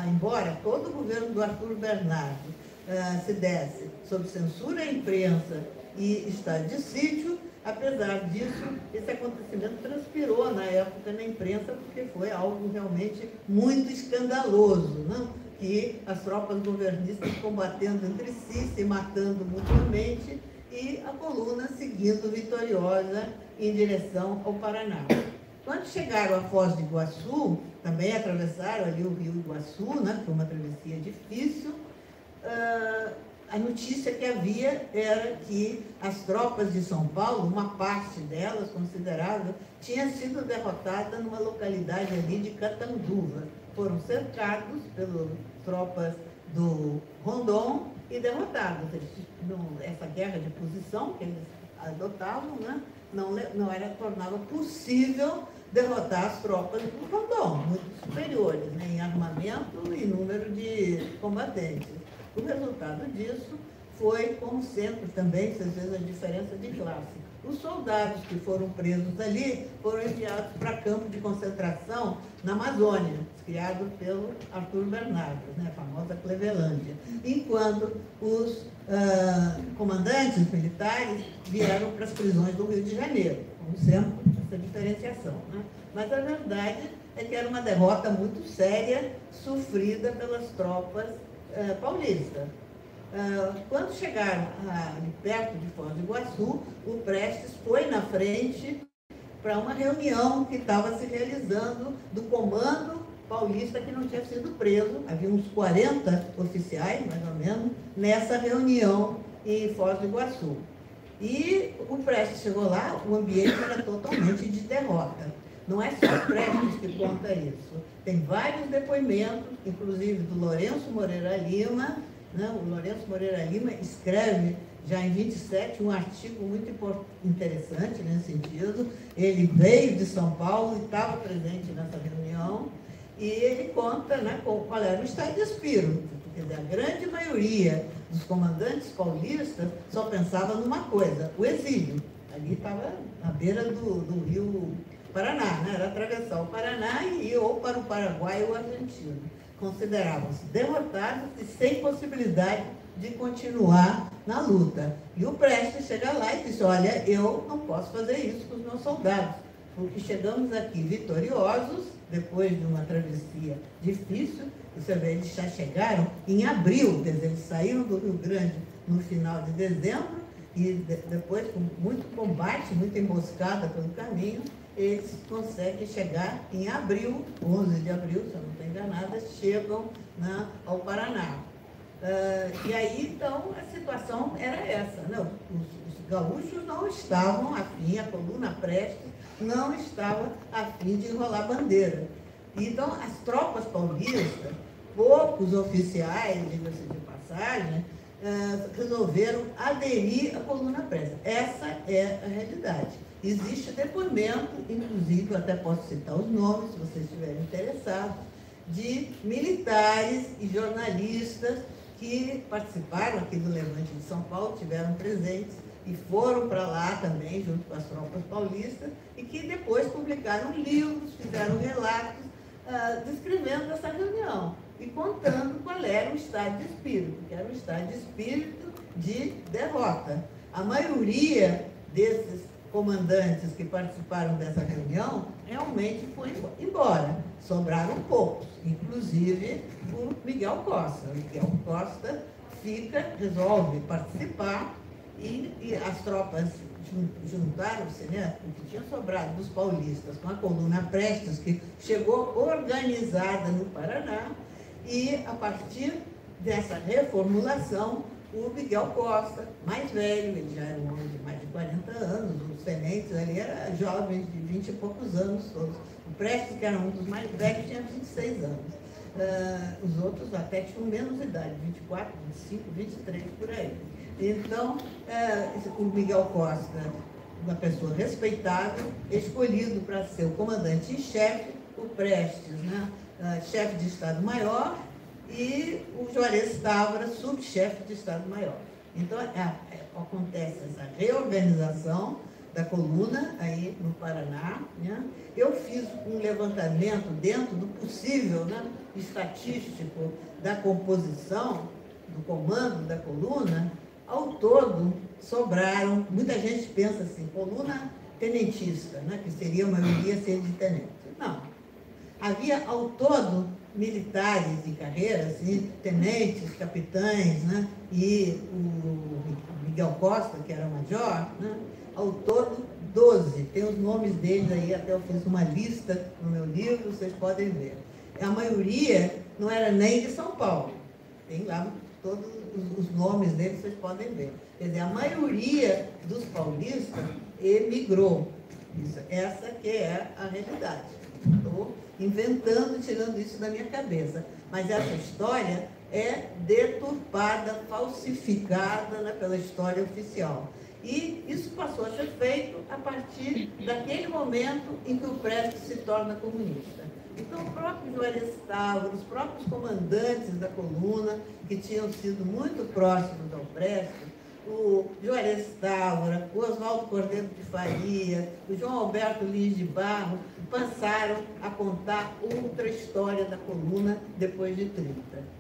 embora todo o governo do Arthur Bernardes se desse sob censura à imprensa e estado de sítio, apesar disso, esse acontecimento transpirou na época na imprensa, porque foi algo realmente muito escandaloso, não? Que as tropas governistas combatendo entre si, se matando mutuamente, e a coluna seguindo vitoriosa em direção ao Paraná. Quando chegaram à Foz do Iguaçu, também atravessaram ali o rio Iguaçu, né, foi uma travessia difícil. A notícia que havia era que as tropas de São Paulo, uma parte delas considerável, tinha sido derrotada numa localidade ali de Catanduva. Foram cercados pelas tropas do Rondon e derrotados. Essa guerra de posição que eles adotavam, né, não era, tornava possível derrotar as tropas do Rondon, muito superiores, né, em armamento e número de combatentes. O resultado disso foi, como sempre também, às vezes a diferença de classe. Os soldados que foram presos ali foram enviados para campo de concentração na Amazônia, criado pelo Arthur Bernardes, né, a famosa Clevelândia, enquanto os comandantes militares vieram para as prisões do Rio de Janeiro, como sempre, essa diferenciação, né? Mas a verdade é que era uma derrota muito séria, sofrida pelas tropas paulista. Quando chegaram perto de Foz do Iguaçu, o Prestes foi na frente para uma reunião que estava se realizando do comando paulista que não tinha sido preso. Havia uns 40 oficiais, mais ou menos, nessa reunião em Foz do Iguaçu. E o Prestes chegou lá, o ambiente era totalmente de derrota. Não é só o Prestes que conta isso. Tem vários depoimentos, inclusive do Lourenço Moreira Lima. Né? O Lourenço Moreira Lima escreve, já em 27, um artigo muito interessante nesse sentido. Ele veio de São Paulo e estava presente nessa reunião. E ele conta, né, qual era o estado de espírito. Quer dizer, a grande maioria dos comandantes paulistas só pensava numa coisa, o exílio. Ali estava na beira do rio Paraná, né? Era atravessar o Paraná e ir ou para o Paraguai ou Argentina. Consideravam-se derrotados e sem possibilidade de continuar na luta. E o Prestes chega lá e diz, olha, eu não posso fazer isso com os meus soldados, porque chegamos aqui vitoriosos, depois de uma travessia difícil. Você vê, eles já chegaram em abril, quer dizer, eles saíram do Rio Grande no final de dezembro, e depois, com muito combate, muita emboscada pelo caminho, eles conseguem chegar em abril, 11 de abril, se eu não estou enganada, chegam ao Paraná. E aí, então, a situação era essa. Não, os gaúchos não estavam afim, a coluna Prestes não estava afim de enrolar bandeira. Então, as tropas paulistas, poucos oficiais, diga-se de passagem, resolveram aderir à coluna Prestes. Essa é a realidade. Existe depoimento, inclusive, eu até posso citar os nomes, se vocês estiverem interessados, de militares e jornalistas que participaram aqui do Levante de São Paulo, tiveram presentes e foram para lá também, junto com as tropas paulistas, e que depois publicaram livros, fizeram relatos, descrevendo essa reunião e contando qual era o estado de espírito, que era um estado de espírito de derrota. A maioria desses comandantes que participaram dessa reunião realmente foi embora. Sobraram poucos, inclusive o Miguel Costa. O Miguel Costa resolve participar e as tropas juntaram-se, né, o que tinha sobrado dos paulistas, com a coluna Prestes, que chegou organizada no Paraná, e a partir dessa reformulação, o Miguel Costa, mais velho, ele já era um homem de mais de 40 anos, os tenentes ali eram jovens de 20 e poucos anos todos. O Prestes, que era um dos mais velhos, tinha 26 anos. Os outros até tinham menos idade, 24, 25, 23, por aí. Então, o Miguel Costa, uma pessoa respeitável, escolhido para ser o comandante em chefe, o Prestes, né? Chefe de Estado-Maior, e o Juarez Távora, subchefe de Estado-Maior. Então, acontece essa reorganização da coluna aí no Paraná, né? Eu fiz um levantamento dentro do possível, né, estatístico da composição, do comando da coluna. Ao todo, sobraram, muita gente pensa assim, coluna tenentista, né, que seria a maioria ser de tenente. Não. Havia ao todo militares de carreira, assim, tenentes, capitães, né, e o Miguel Costa, que era major, né, ao todo 12. Tem os nomes deles aí, até eu fiz uma lista no meu livro, vocês podem ver. A maioria não era nem de São Paulo. Tem lá todos os nomes deles, vocês podem ver. Quer dizer, a maioria dos paulistas emigrou. Isso, essa que é a realidade. Estou inventando, tirando isso da minha cabeça. Mas essa história é deturpada, falsificada, né, pela história oficial. E isso passou a ser feito a partir daquele momento em que o Prestes se torna comunista. Então, o próprio Juarez Távora, os próprios comandantes da coluna, que tinham sido muito próximos ao Prestes, o Juarez Távora, o Oswaldo Cordeiro de Faria, o João Alberto Lins de Barro, passaram a contar outra história da coluna depois de 30.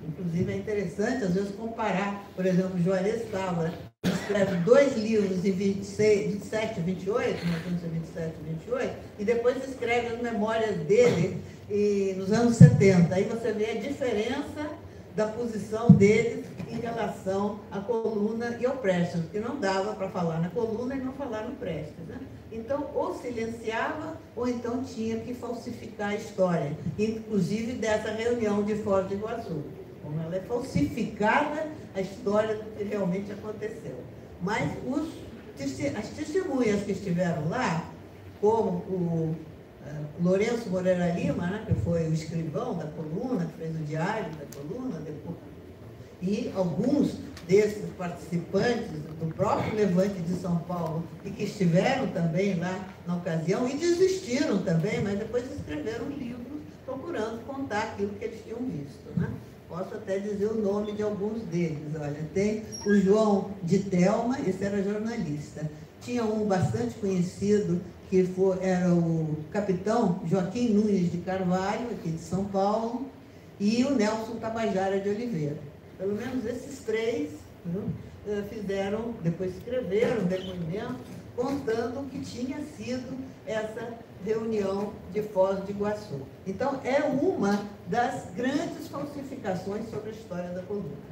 Inclusive, é interessante, às vezes, comparar, por exemplo, Juarez Távora, que escreve 2 livros em 1927 e 28, e depois escreve as memórias dele nos anos 70. Aí você vê a diferença da posição dele em relação à coluna e ao Prestes, porque não dava para falar na coluna e não falar no Prestes, né? Então, ou silenciava, ou então tinha que falsificar a história, inclusive dessa reunião de Foz do Iguaçu. Como ela é falsificada, a história do que realmente aconteceu. Mas as testemunhas que estiveram lá, como o Lourenço Moreira Lima, né, que foi o escrivão da coluna, que fez o diário da coluna, depois, e alguns desses participantes do próprio Levante de São Paulo, e que estiveram também lá na ocasião, e desistiram também, mas depois escreveram livros procurando contar aquilo que eles tinham visto, né? Posso até dizer o nome de alguns deles. Olha, tem o João de Thelma, esse era jornalista. Tinha um bastante conhecido, que era o capitão Joaquim Nunes de Carvalho, aqui de São Paulo, e o Nelson Tabajara de Oliveira. Pelo menos esses 3, viu, fizeram, depois escreveram depoimento, contando o que tinha sido essa reunião de Foz do Iguaçu. Então, é uma das grandes falsificações sobre a história da coluna.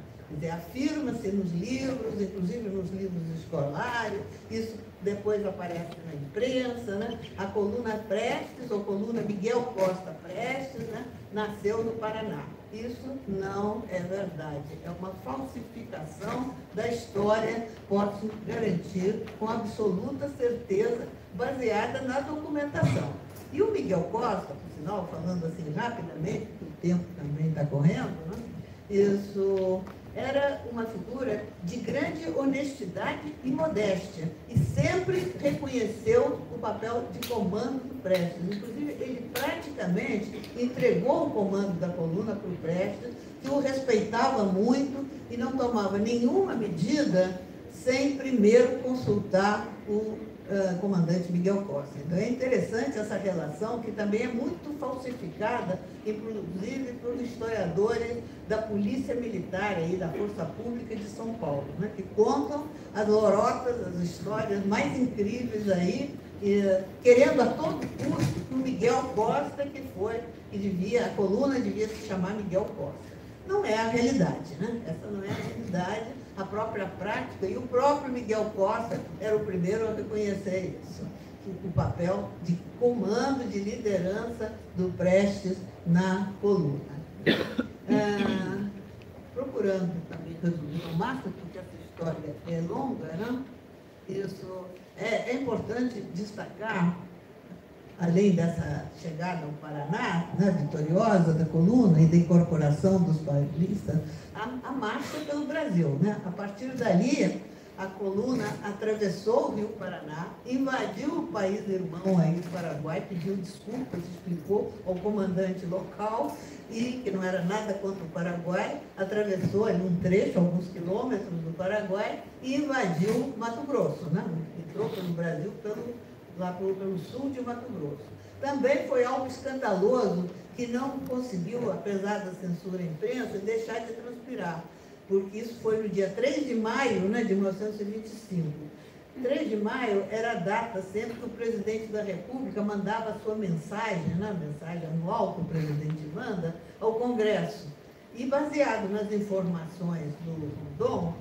Afirma-se nos livros, inclusive nos livros escolares, isso depois aparece na imprensa, né? A coluna Prestes, ou coluna Miguel Costa Prestes, né, nasceu no Paraná. Isso não é verdade, é uma falsificação da história, posso garantir com absoluta certeza, baseada na documentação. E o Miguel Costa, por sinal, falando assim rapidamente, porque o tempo também está correndo, né? Isso era uma figura de grande honestidade e modéstia, e sempre reconheceu o papel de comando do Prestes. Inclusive, ele praticamente entregou o comando da coluna para o Prestes, que o respeitava muito e não tomava nenhuma medida sem primeiro consultar o comandante Miguel Costa. Então, é interessante essa relação, que também é muito falsificada, inclusive por historiadores da Polícia Militar e da Força Pública de São Paulo, né, que contam as lorotas, as histórias mais incríveis aí, querendo a todo custo o Miguel Costa, a coluna devia se chamar Miguel Costa. Não é a realidade, né? Essa não é a realidade. a própria prática, e o próprio Miguel Costa era o primeiro a reconhecer isso, o papel de comando, de liderança do Prestes na coluna. Procurando também resumir ao máximo, porque essa história é longa, né? Isso é importante destacar, além dessa chegada ao Paraná, né, vitoriosa da coluna e da incorporação dos paulistas, a marcha pelo Brasil, né? A partir dali, a coluna atravessou o Rio Paraná, invadiu o país irmão aí do Paraguai, pediu desculpas, explicou ao comandante local, e que não era nada contra o Paraguai, atravessou ali um trecho, alguns quilômetros do Paraguai, e invadiu Mato Grosso, né? Entrou pelo Brasil lá pelo sul de Mato Grosso. Também foi algo escandaloso que não conseguiu, apesar da censura à imprensa, deixar de transpirar, porque isso foi no dia 3 de maio, né, de 1925. 3 de maio era a data sempre que o presidente da República mandava a sua mensagem, né, mensagem anual que o presidente manda, ao Congresso. E baseado nas informações do Rondon,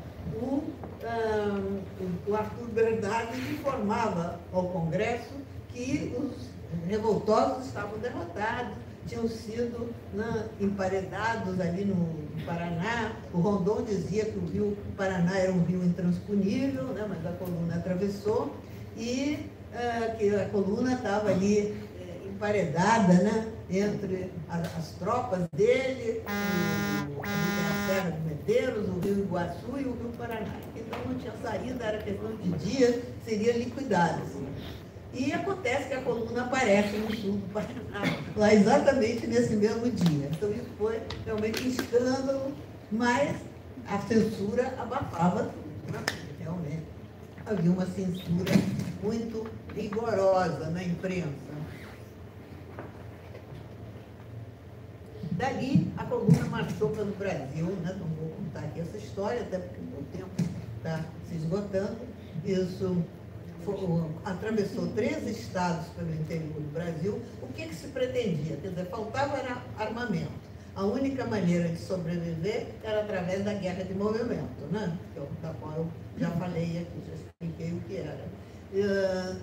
o Arthur Bernardes informava ao Congresso que os revoltosos estavam derrotados, tinham sido, né, emparedados ali no Paraná. O Rondon dizia que o rio Paraná era um rio intransponível, né, mas a coluna atravessou, e que a coluna estava ali emparedada, né, entre as tropas dele, a Serra de Medeiros, o Rio Iguaçu e o Rio Paraná. Então não tinha saída, era questão de dias, seria liquidado. E acontece que a coluna aparece no sul do Paraná, lá exatamente nesse mesmo dia. Então isso foi realmente um escândalo, mas a censura abafava tudo, né? Realmente. Havia uma censura muito rigorosa na imprensa. Dali, a coluna marchou pelo Brasil, né? Não vou contar aqui essa história, até porque o tempo está se esgotando. Isso atravessou 13 estados pelo interior do Brasil. O que se pretendia? Quer dizer, faltava era armamento. A única maneira de sobreviver era através da guerra de movimento, né? Da qual eu já falei aqui, já expliquei o que era.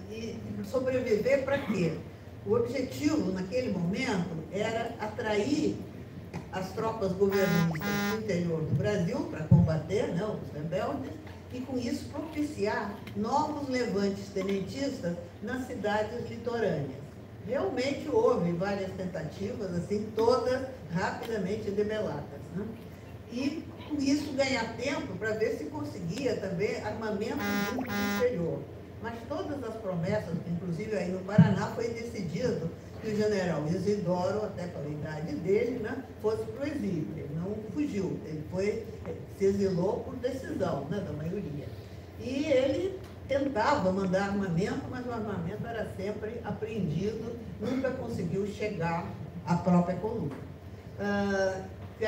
E sobreviver para quê? O objetivo, naquele momento, era atrair as tropas governistas do interior do Brasil para combater, né, os rebeldes, e com isso propiciar novos levantes tenentistas nas cidades litorâneas. Realmente houve várias tentativas, assim, todas rapidamente debeladas, né? E com isso ganhar tempo para ver se conseguia também armamento do interior. Mas todas as promessas, inclusive aí no Paraná, foi decidido que o general Isidoro, até pela idade dele, né, fosse para o exílio. Ele não fugiu, ele foi, se exilou por decisão, né, da maioria. E ele tentava mandar armamento, mas o armamento era sempre apreendido, nunca conseguiu chegar à própria coluna. A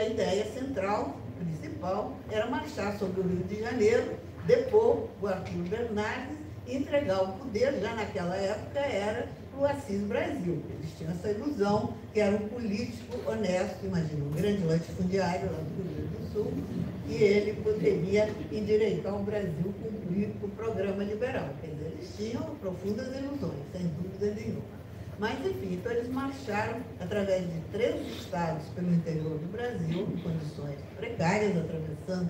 ideia central, principal, era marchar sobre o Rio de Janeiro, depor o Arthur Bernardes, entregar o poder, já naquela época, era para o Assis Brasil. Eles tinham essa ilusão que era um político honesto, imagina, um grande latifundiário lá do Rio Grande do Sul, e ele poderia endireitar o Brasil, cumprir o programa liberal. Quer dizer, eles tinham profundas ilusões, sem dúvida nenhuma. Mas, enfim, então eles marcharam através de 13 estados pelo interior do Brasil, em condições precárias, atravessando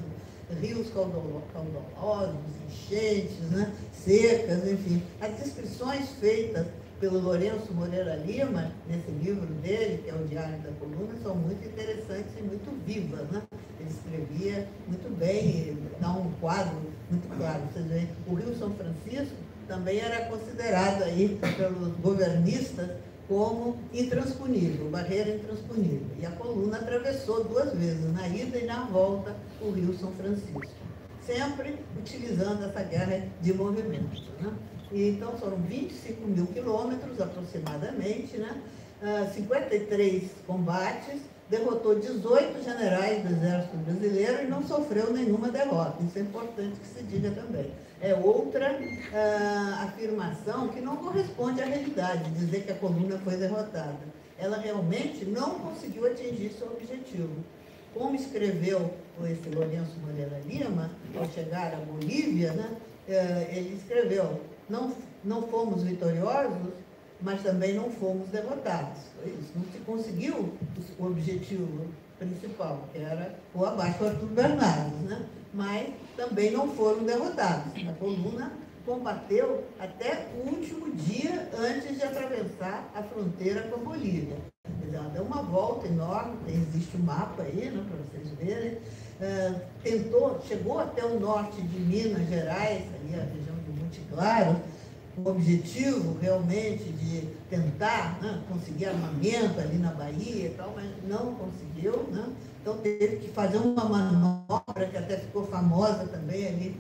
rios caudalosos, enchentes, né, secas, enfim. As descrições feitas pelo Lourenço Moreira Lima, nesse livro dele, que é o Diário da Coluna, são muito interessantes e muito vivas, né? Ele escrevia muito bem, ele dá um quadro muito claro. Vocês veem, o Rio São Francisco também era considerado aí pelos governistas como intransponível, barreira intransponível. E a coluna atravessou duas vezes, na ida e na volta, o Rio São Francisco, sempre utilizando essa guerra de movimento, né? E então foram 25 mil quilômetros, aproximadamente, né? 53 combates, derrotou 18 generais do Exército Brasileiro e não sofreu nenhuma derrota. Isso é importante que se diga também. É outra afirmação que não corresponde à realidade, dizer que a coluna foi derrotada. Ela realmente não conseguiu atingir seu objetivo. como escreveu esse Lourenço Moreira Lima, ao chegar à Bolívia, né, ele escreveu, não fomos vitoriosos, mas também não fomos derrotados. Foi isso, não se conseguiu o objetivo principal, que era o abaixo do Arthur Bernardes, né? Mas também não foram derrotados. A coluna combateu até o último dia antes de atravessar a fronteira com a Bolívia. Ela deu uma volta enorme, existe um mapa aí, né, para vocês verem. Chegou até o norte de Minas Gerais, ali a região de Monte Claro, o objetivo realmente de tentar, né, conseguir armamento ali na Bahia e tal, mas não conseguiu, né? Então teve que fazer uma manobra que até ficou famosa também ali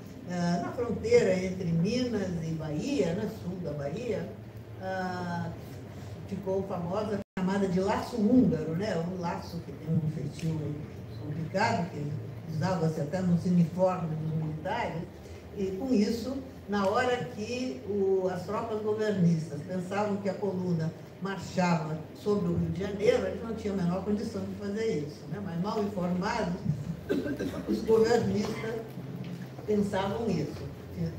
na fronteira entre Minas e Bahia, né, sul da Bahia, ficou famosa, chamada de laço húngaro, né? Um laço que tem um feitio complicado, que usava-se até nos uniformes dos militares, e com isso, na hora que as tropas governistas pensavam que a coluna marchava sobre o Rio de Janeiro, eles não tinham a menor condição de fazer isso, né? Mas mal informados, os governistas pensavam isso.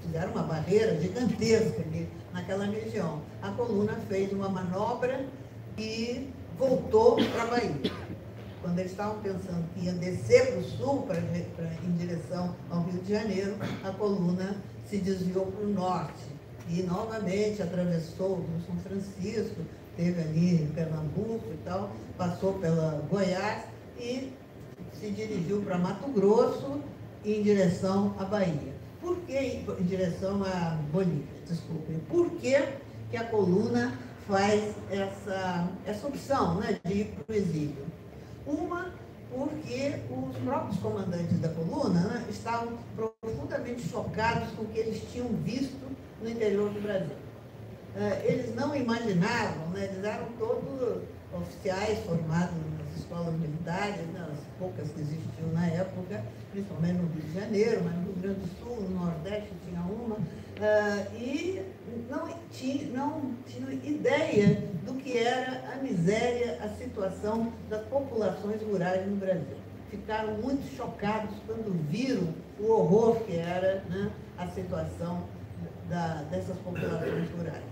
Fizeram uma barreira gigantesca ali naquela região. A coluna fez uma manobra e voltou para a Bahia. Quando eles estavam pensando que ia descer para o sul, em direção ao Rio de Janeiro, a coluna se desviou para o norte e novamente atravessou o São Francisco, teve ali em Pernambuco e tal, passou pela Goiás e se dirigiu para Mato Grosso em direção à Bahia. Por que em direção à Bolívia? Desculpem. Por que a coluna faz essa opção, né, de ir para o exílio? Uma, porque os próprios comandantes da coluna, né, estavam profundamente chocados com o que eles tinham visto no interior do Brasil. Eles não imaginavam, né, eles eram todos oficiais formados nas escolas militares, nas poucas que existiam na época, principalmente no Rio de Janeiro, mas no Rio Grande do Sul, no Nordeste tinha uma, e não tinham ideia do que era a miséria, a situação das populações rurais no Brasil. Ficaram muito chocados quando viram o horror que era, né, a situação dessas populações rurais.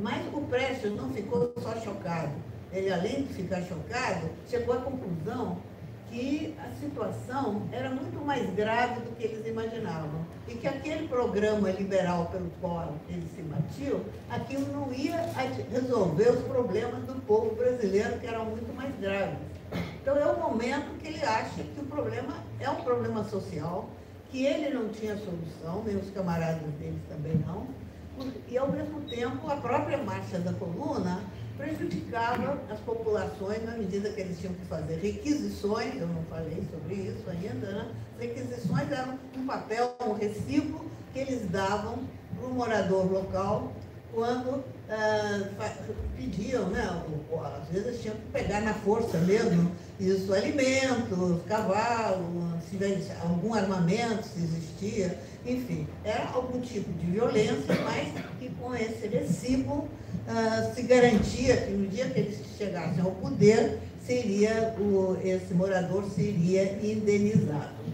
Mas o Prestes não ficou só chocado. Ele, além de ficar chocado, chegou à conclusão que a situação era muito mais grave do que eles imaginavam e que aquele programa liberal pelo qual ele se batiu, aquilo não ia resolver os problemas do povo brasileiro, que eram muito mais graves. Então é o momento que ele acha que o problema é um problema social, que ele não tinha solução, nem os camaradas dele também não, e ao mesmo tempo a própria marcha da coluna prejudicava as populações na medida que eles tinham que fazer requisições, eu não falei sobre isso ainda, né? Requisições eram um papel, um recibo que eles davam para o morador local quando pediam, né? Às vezes tinham que pegar na força mesmo isso, alimento, cavalo, se tivesse algum armamento, se existia, enfim, era algum tipo de violência, mas que com esse recibo se garantia que no dia que eles chegassem ao poder, esse morador seria indenizado.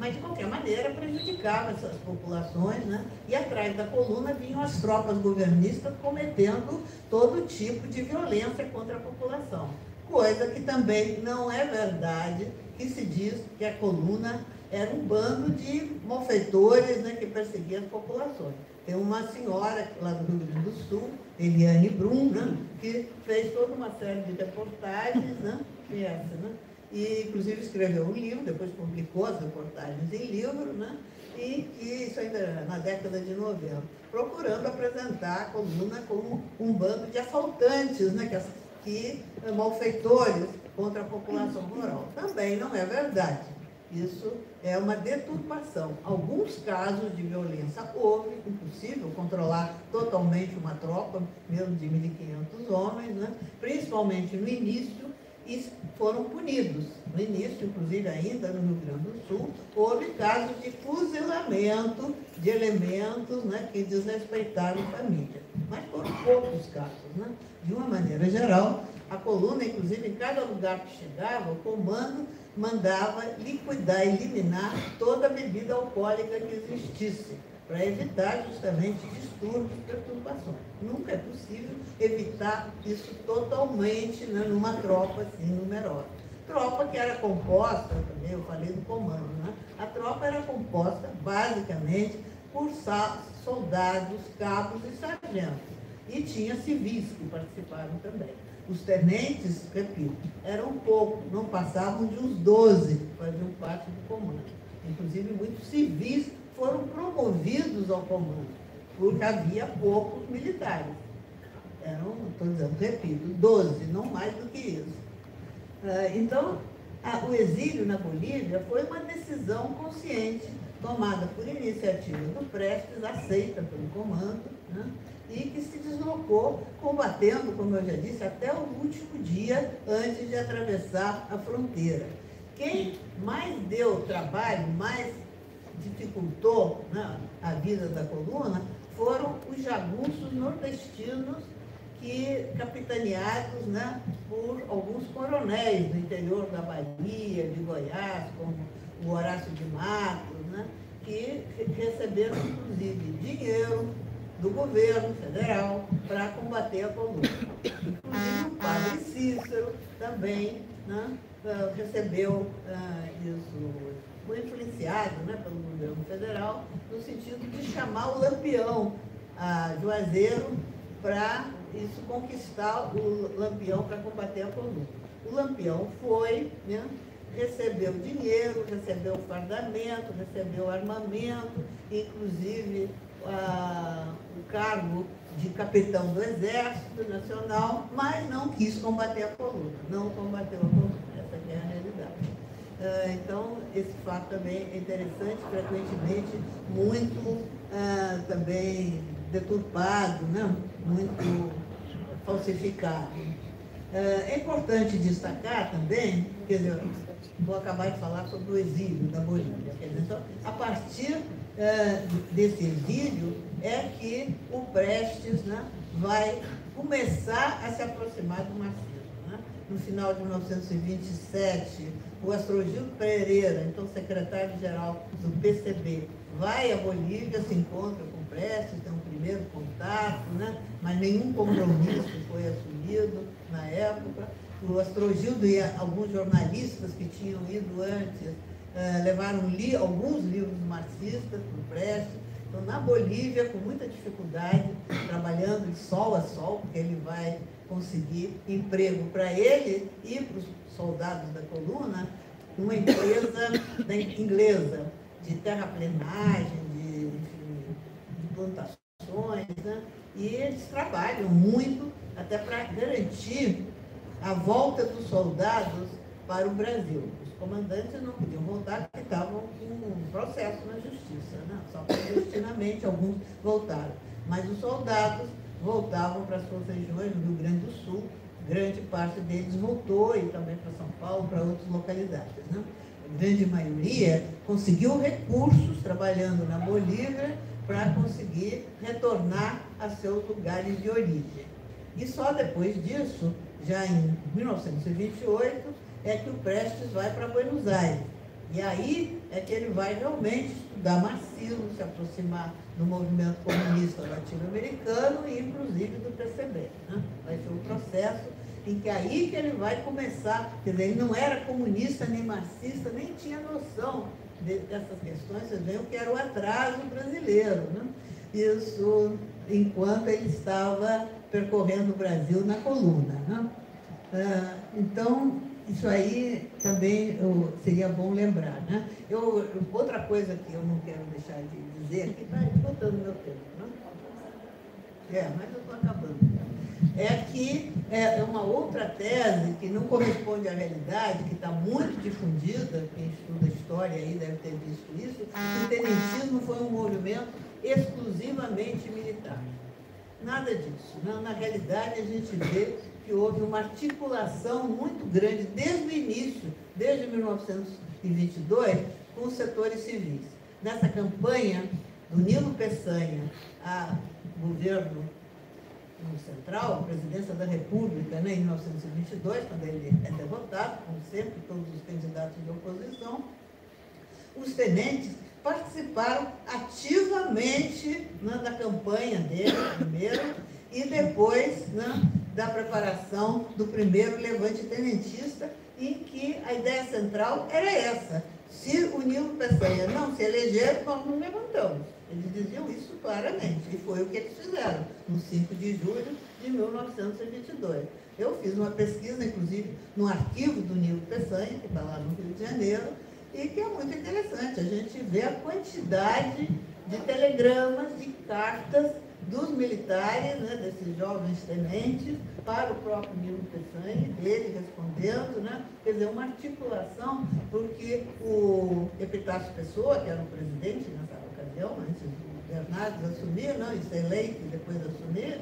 Mas, de qualquer maneira, prejudicava essas populações, né? E atrás da coluna vinham as tropas governistas cometendo todo tipo de violência contra a população. Coisa que também não é verdade, que se diz que a coluna era um bando de malfeitores, né, que perseguia as populações. Tem uma senhora lá do Rio Grande do Sul, Eliane Brum, né, que fez toda uma série de reportagens, né, e inclusive escreveu um livro, depois publicou as reportagens em livro, né, e isso ainda era na década de 90, procurando apresentar a coluna como um bando de assaltantes, né, que malfeitores contra a população rural. Também não é verdade. Isso é uma deturpação. Alguns casos de violência houve, impossível controlar totalmente uma tropa, mesmo de 1.500 homens, né? Principalmente no início, e foram punidos. No início, inclusive ainda no Rio Grande do Sul, houve casos de fuzilamento de elementos, né, que desrespeitaram a família. Mas foram poucos casos, né? De uma maneira geral, A coluna, inclusive, em cada lugar que chegava, o comando mandava liquidar, eliminar toda bebida alcoólica que existisse, para evitar justamente distúrbios, perturbações. Nunca é possível evitar isso totalmente, né, numa tropa assim numerosa. Tropa que era composta, também eu falei do comando, né? A tropa era composta basicamente por soldados, cabos e sargentos. E tinha civis que participaram também. Os tenentes, repito, eram poucos, não passavam de uns 12 que faziam parte do comando. Inclusive, muitos civis foram promovidos ao comando, porque havia poucos militares. Eram, estou dizendo, repito, 12, não mais do que isso. Então, o exílio na Bolívia foi uma decisão consciente, tomada por iniciativa do Prestes, aceita pelo comando, né, e que se deslocou combatendo, como eu já disse, até o último dia antes de atravessar a fronteira. Quem mais deu trabalho, mais dificultou, né, a vida da coluna, foram os jagunços nordestinos, que capitaneados, né, por alguns coronéis do interior da Bahia, de Goiás, como o Horácio de Matos, né, que receberam, inclusive, dinheiro do governo federal para combater a coluna. Inclusive, o padre Cícero também, né, recebeu isso, foi influenciado, né, pelo governo federal, no sentido de chamar o Lampião a Juazeiro para isso, conquistar o Lampião para combater a coluna. O Lampião foi, né, recebeu dinheiro, recebeu fardamento, recebeu armamento, inclusive o cargo de capitão do Exército Nacional, mas não quis combater a coluna, não combateu a coluna. Essa é a realidade. Então, esse fato também é interessante, frequentemente muito também deturpado, né, muito falsificado. É importante destacar também, quer dizer, vou acabar de falar sobre o exílio da Bolívia. Quer dizer, então, a partir desse exílio é que o Prestes, né, vai começar a se aproximar do marxismo, né? No final de 1927, o Astrogildo Pereira, então secretário-geral do PCB, vai à Bolívia, se encontra com o Prestes, tem um primeiro contato, né? Mas nenhum compromisso foi assumido na época. O Astrogildo e alguns jornalistas que tinham ido antes levaram alguns livros marxistas para o Prestes. Então, na Bolívia, com muita dificuldade, trabalhando de sol a sol, porque ele vai conseguir emprego para ele e para os soldados da coluna, numa empresa inglesa de terraplenagem, de plantações, né? E eles trabalham muito até para garantir a volta dos soldados para o Brasil. Os comandantes não podiam voltar porque estavam com um processo na justiça, né? Só clandestinamente alguns voltaram. Mas os soldados voltavam para as suas regiões do Rio Grande do Sul, grande parte deles voltou, e também para São Paulo, para outras localidades, né? A grande maioria conseguiu recursos trabalhando na Bolívia para conseguir retornar a seus lugares de origem. E só depois disso, já em 1928, é que o Prestes vai para Buenos Aires. E aí é que ele vai realmente estudar marxismo, se aproximar do movimento comunista latino-americano e, inclusive, do PCB, né? Vai ser um processo em que aí que ele vai começar, quer dizer, ele não era comunista, nem marxista, nem tinha noção dessas questões, vocês veem o que era o atraso brasileiro, né? Isso enquanto ele estava percorrendo o Brasil na coluna, né? Então, isso aí também seria bom lembrar, né? Outra coisa que eu não quero deixar de dizer, que está esgotando meu tempo, né? Mas eu estou acabando. É que é uma outra tese que não corresponde à realidade, que está muito difundida, quem estuda história aí deve ter visto isso, que o tenentismo foi um movimento exclusivamente militar. Nada disso. Na realidade, a gente vê que houve uma articulação muito grande desde o início, desde 1922, com os setores civis. Nessa campanha do Nilo Peçanha a governo no Central, a presidência da República, né, em 1922, quando ele é derrotado, como sempre, todos os candidatos de oposição, os tenentes participaram ativamente, né, da campanha dele primeiro e depois, né, da preparação do primeiro levante tenentista, em que a ideia central era essa: se o Nilo Peçanha não se eleger, nós não levantamos. Eles diziam isso claramente, e foi o que eles fizeram, no 5 de julho de 1922. Eu fiz uma pesquisa, inclusive, no arquivo do Nilo Peçanha, que está lá no Rio de Janeiro, e que é muito interessante. A gente vê a quantidade de telegramas, de cartas dos militares, né, desses jovens tenentes, para o próprio Nilo Peçanha, dele respondendo, né, quer dizer, uma articulação, porque o Epitácio Pessoa, que era o presidente nessa ocasião, antes do Bernardes assumir, não, isso é eleito e depois assumir,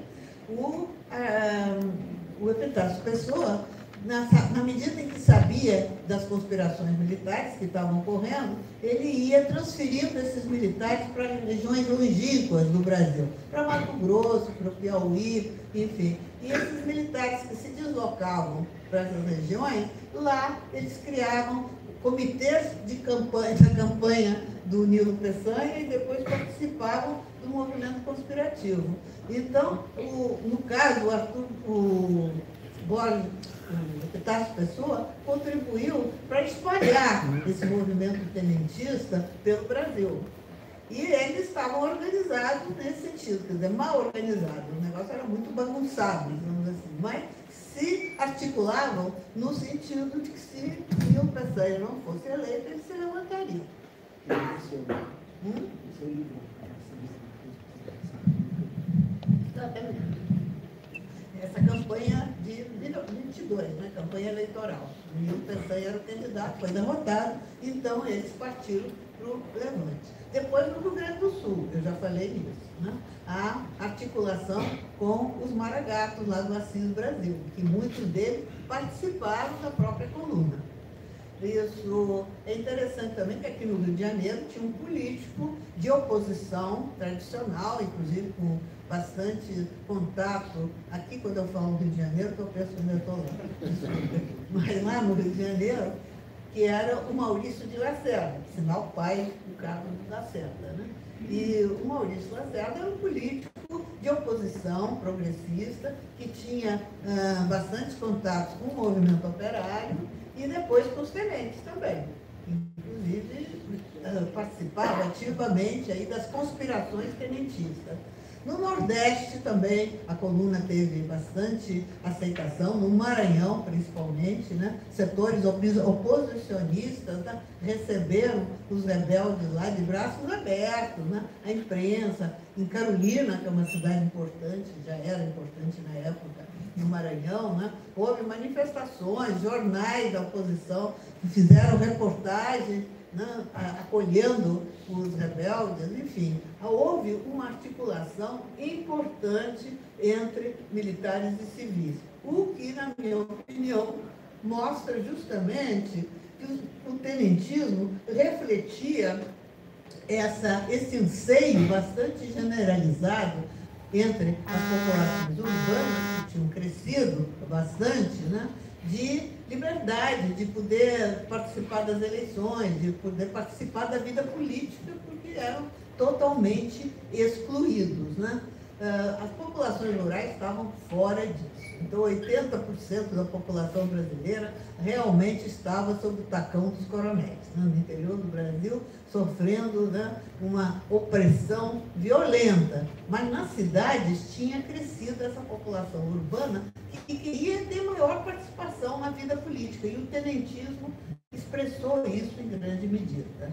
o Epitácio Pessoa, na medida em que sabia das conspirações militares que estavam ocorrendo, ele ia transferindo esses militares para regiões longínquas do Brasil, para Mato Grosso, para o Piauí, enfim. E esses militares que se deslocavam para essas regiões, lá eles criavam comitês de campanha, da campanha do Nilo Peçanha, e depois participavam do movimento conspirativo. Então, no caso, o Borges Epitácio Pessoa contribuiu para espalhar esse movimento tenentista pelo Brasil. E eles estavam organizados nesse sentido, quer dizer, mal organizados. O negócio era muito bagunçado, digamos assim, mas se articulavam no sentido de que, se o Peçanha não fosse eleito, ele se levantaria. Está terminando. Essa campanha de 1922, né, campanha eleitoral. O Nilo Peçanha era o candidato, foi derrotado, então eles partiram para o levante. Depois, no Rio Grande do Sul, eu já falei nisso, né, a articulação com os maragatos lá do Assis Brasil, que muitos deles participaram da própria coluna. Isso é interessante também, que aqui no Rio de Janeiro tinha um político de oposição tradicional, inclusive com bastante contato. Aqui, quando eu falo Rio de Janeiro, que eu penso que eu estou lá, mas lá no Rio de Janeiro, que era o Maurício de Lacerda, sinal pai do Carlos de Lacerda, né? E o Maurício de Lacerda era um político de oposição progressista, que tinha bastante contato com o movimento operário, e depois com os tenentes também. Inclusive, participava ativamente aí das conspirações tenentistas. No Nordeste também, a coluna teve bastante aceitação, no Maranhão principalmente, né? Setores oposicionistas, né, receberam os rebeldes lá de braços abertos, né? A imprensa, em Carolina, que é uma cidade importante, já era importante na época, no Maranhão, né, houve manifestações, jornais da oposição fizeram reportagem, né, acolhendo os rebeldes, enfim. Houve uma articulação importante entre militares e civis, o que, na minha opinião, mostra justamente que o tenentismo refletia esse anseio bastante generalizado entre as populações urbanas, que tinham crescido bastante, né, de liberdade, de poder participar das eleições, de poder participar da vida política, porque eram totalmente excluídos, né? As populações rurais estavam fora disso. Então, 80% da população brasileira realmente estava sob o tacão dos coronéis, né, no interior do Brasil, sofrendo, né, uma opressão violenta. Mas nas cidades tinha crescido essa população urbana que queria ter maior participação na vida política, e o tenentismo expressou isso em grande medida.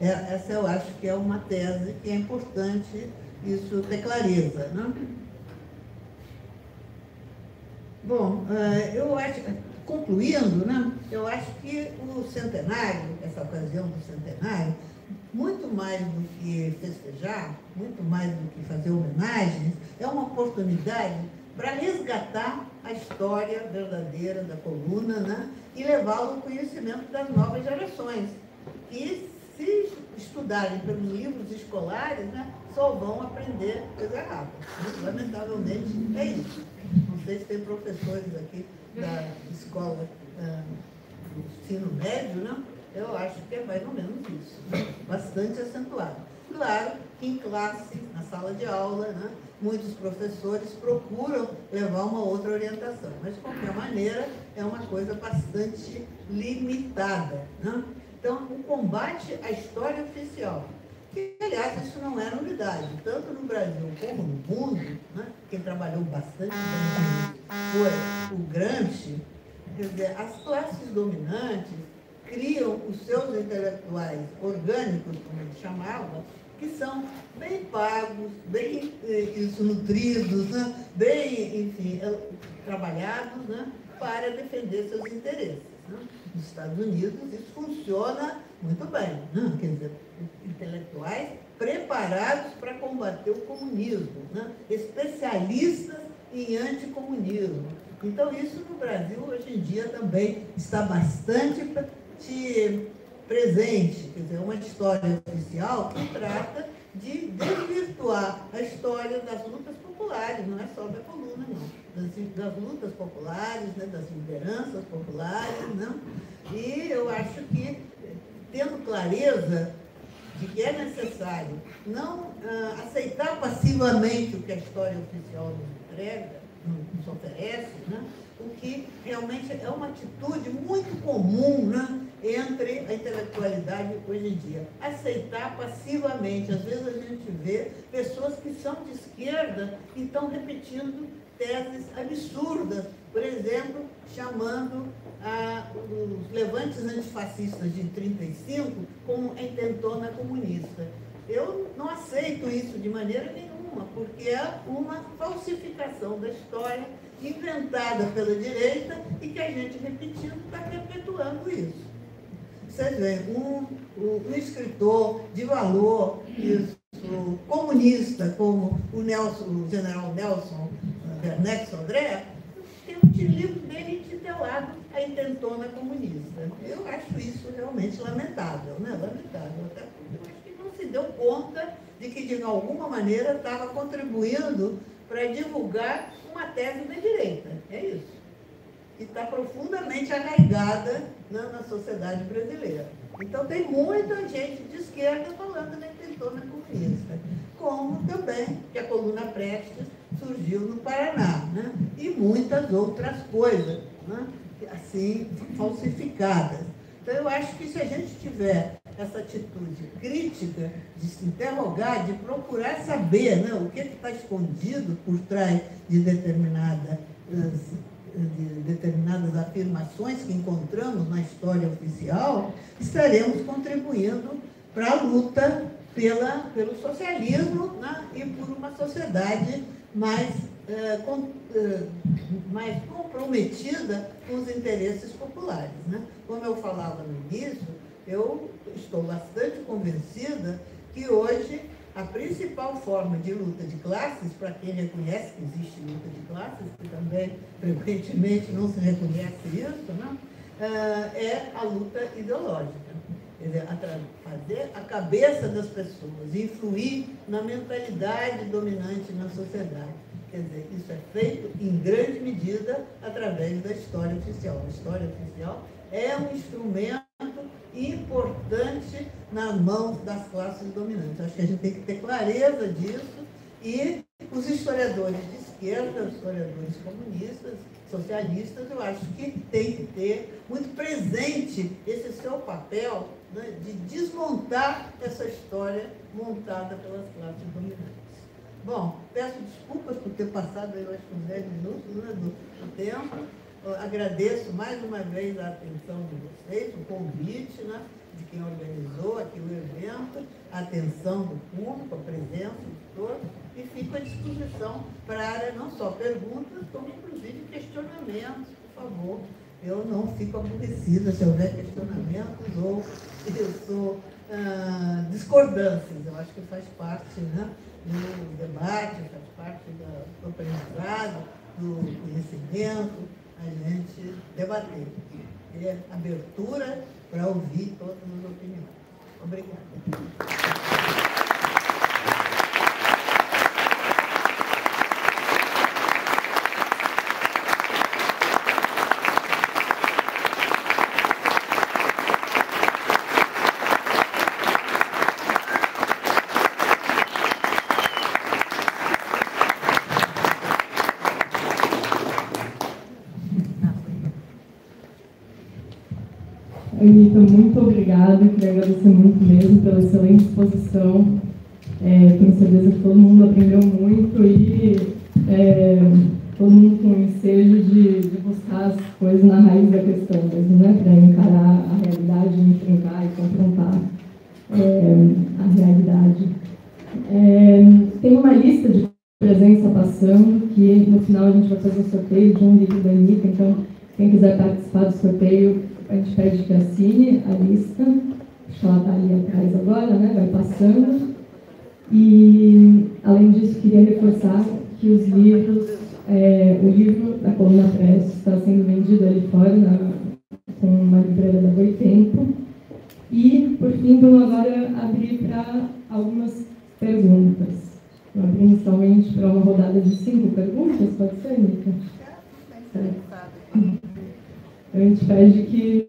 Essa eu acho que é uma tese que é importante isso ter clareza, né? Bom, eu acho, concluindo, né, eu acho que o centenário, essa ocasião do centenário, muito mais do que festejar, muito mais do que fazer homenagens, é uma oportunidade para resgatar a história verdadeira da coluna, né, e levá-la ao conhecimento das novas gerações. E se estudarem pelos livros escolares, né, só vão aprender coisa errada. Lamentavelmente, é isso. Não sei se tem professores aqui da escola do ensino médio, né? Eu acho que é mais ou menos isso, bastante acentuado. Claro que em classe, na sala de aula, né, muitos professores procuram levar uma outra orientação, mas de qualquer maneira é uma coisa bastante limitada, né? Então, o combate à história oficial, que, aliás, isso não é novidade, tanto no Brasil como no mundo, né? Quem trabalhou bastante foi o Gramsci. Quer dizer, as classes dominantes criam os seus intelectuais orgânicos, como ele chamava, que são bem pagos, bem isso, nutridos, né? Bem, enfim, trabalhados, né? Para defender seus interesses, né? Nos Estados Unidos isso funciona muito bem, né? Quer dizer, intelectuais preparados para combater o comunismo, né? Especialistas em anticomunismo. Então isso no Brasil hoje em dia também está bastante presente, quer dizer, uma história oficial que trata de desvirtuar a história das lutas populares, não é só da coluna, não, das lutas populares, né, das lideranças populares, não? E eu acho que, tendo clareza de que é necessário não aceitar passivamente o que a história oficial nos entrega, nos oferece, né? O que realmente é uma atitude muito comum, né, entre a intelectualidade hoje em dia. Aceitar passivamente. Às vezes a gente vê pessoas que são de esquerda e estão repetindo teses absurdas. Por exemplo, chamando os levantes antifascistas de 1935 como intentona comunista. Eu não aceito isso de maneira nenhuma, porque é uma falsificação da história inventada pela direita e que a gente repetindo está perpetuando isso. Vocês veem, um escritor de valor isso, comunista como o general Nelson Werneck Sodré, tem um livro dele intitulado A Intentona Comunista. Eu acho isso realmente lamentável, né? Lamentável, até porque eu acho que não se deu conta de que, de alguma maneira, estava contribuindo para divulgar uma tese da direita, é isso. E está profundamente arraigada na sociedade brasileira. Então, tem muita gente de esquerda falando da intentona comunista, como também que a Coluna Prestes surgiu no Paraná, né? E muitas outras coisas, né? Assim, falsificadas. Então, eu acho que se a gente tiver essa atitude crítica de se interrogar, de procurar saber, né, o que está escondido por trás de determinadas afirmações que encontramos na história oficial, estaremos contribuindo para a luta pelo socialismo, né, e por uma sociedade mais comprometida com os interesses populares, né? Como eu falava no início, eu estou bastante convencida que hoje a principal forma de luta de classes, para quem reconhece que existe luta de classes, que também frequentemente não se reconhece isso, né, é a luta ideológica. Quer dizer, fazer a cabeça das pessoas, influir na mentalidade dominante na sociedade. Quer dizer, isso é feito em grande medida através da história oficial. A história oficial é um instrumento importante nas mãos das classes dominantes. Acho que a gente tem que ter clareza disso e os historiadores de esquerda, os historiadores comunistas, socialistas, eu acho que tem que ter muito presente esse seu papel, né, de desmontar essa história montada pelas classes dominantes. Bom, peço desculpas por ter passado, eu acho, uns 10 minutos, né, do tempo. Eu agradeço mais uma vez a atenção de vocês, o convite, né, de quem organizou aqui o evento, a atenção do público, a presença de todos, e fico à disposição para não só perguntas, como inclusive questionamentos, por favor. Eu não fico aborrecida se houver questionamentos ou discordâncias. Eu acho que faz parte, né, do debate, faz parte do aprendizado, do conhecimento, a gente debater, ter abertura para ouvir todas as opiniões. Obrigada. Anita, muito obrigada, queria agradecer muito mesmo pela excelente exposição. Tenho certeza que todo mundo aprendeu muito e todo mundo com o ensejo de buscar as coisas na raiz da questão mesmo, né? Para encarar a realidade, enfrentar e confrontar a realidade. Tem uma lista de presença passando, que no final a gente vai fazer um sorteio de um livro da Anita, então quem quiser participar do sorteio, a gente pede que assine a lista, acho que ela está ali atrás agora, né? Vai passando. E, além disso, queria reforçar que os livros, o livro da Coluna Prestes está sendo vendido ali fora, com uma livreira da Boitempo. E, por fim, vamos agora abrir para algumas perguntas. Eu abri inicialmente para uma rodada de 5 perguntas, pode ser, Anita? Certo. A gente pede que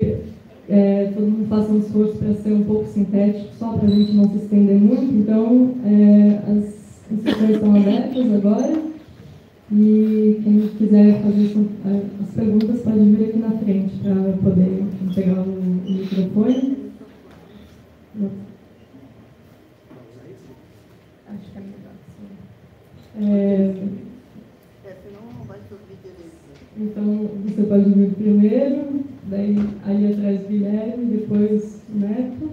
todo mundo faça um esforço para ser um pouco sintético, só para a gente não se estender muito. Então, as inscrições estão abertas agora e quem quiser fazer as perguntas pode vir aqui na frente para poder pegar o microfone. Acho que é melhor assim. Então, você pode vir primeiro, daí ali atrás Guilherme, depois Neto.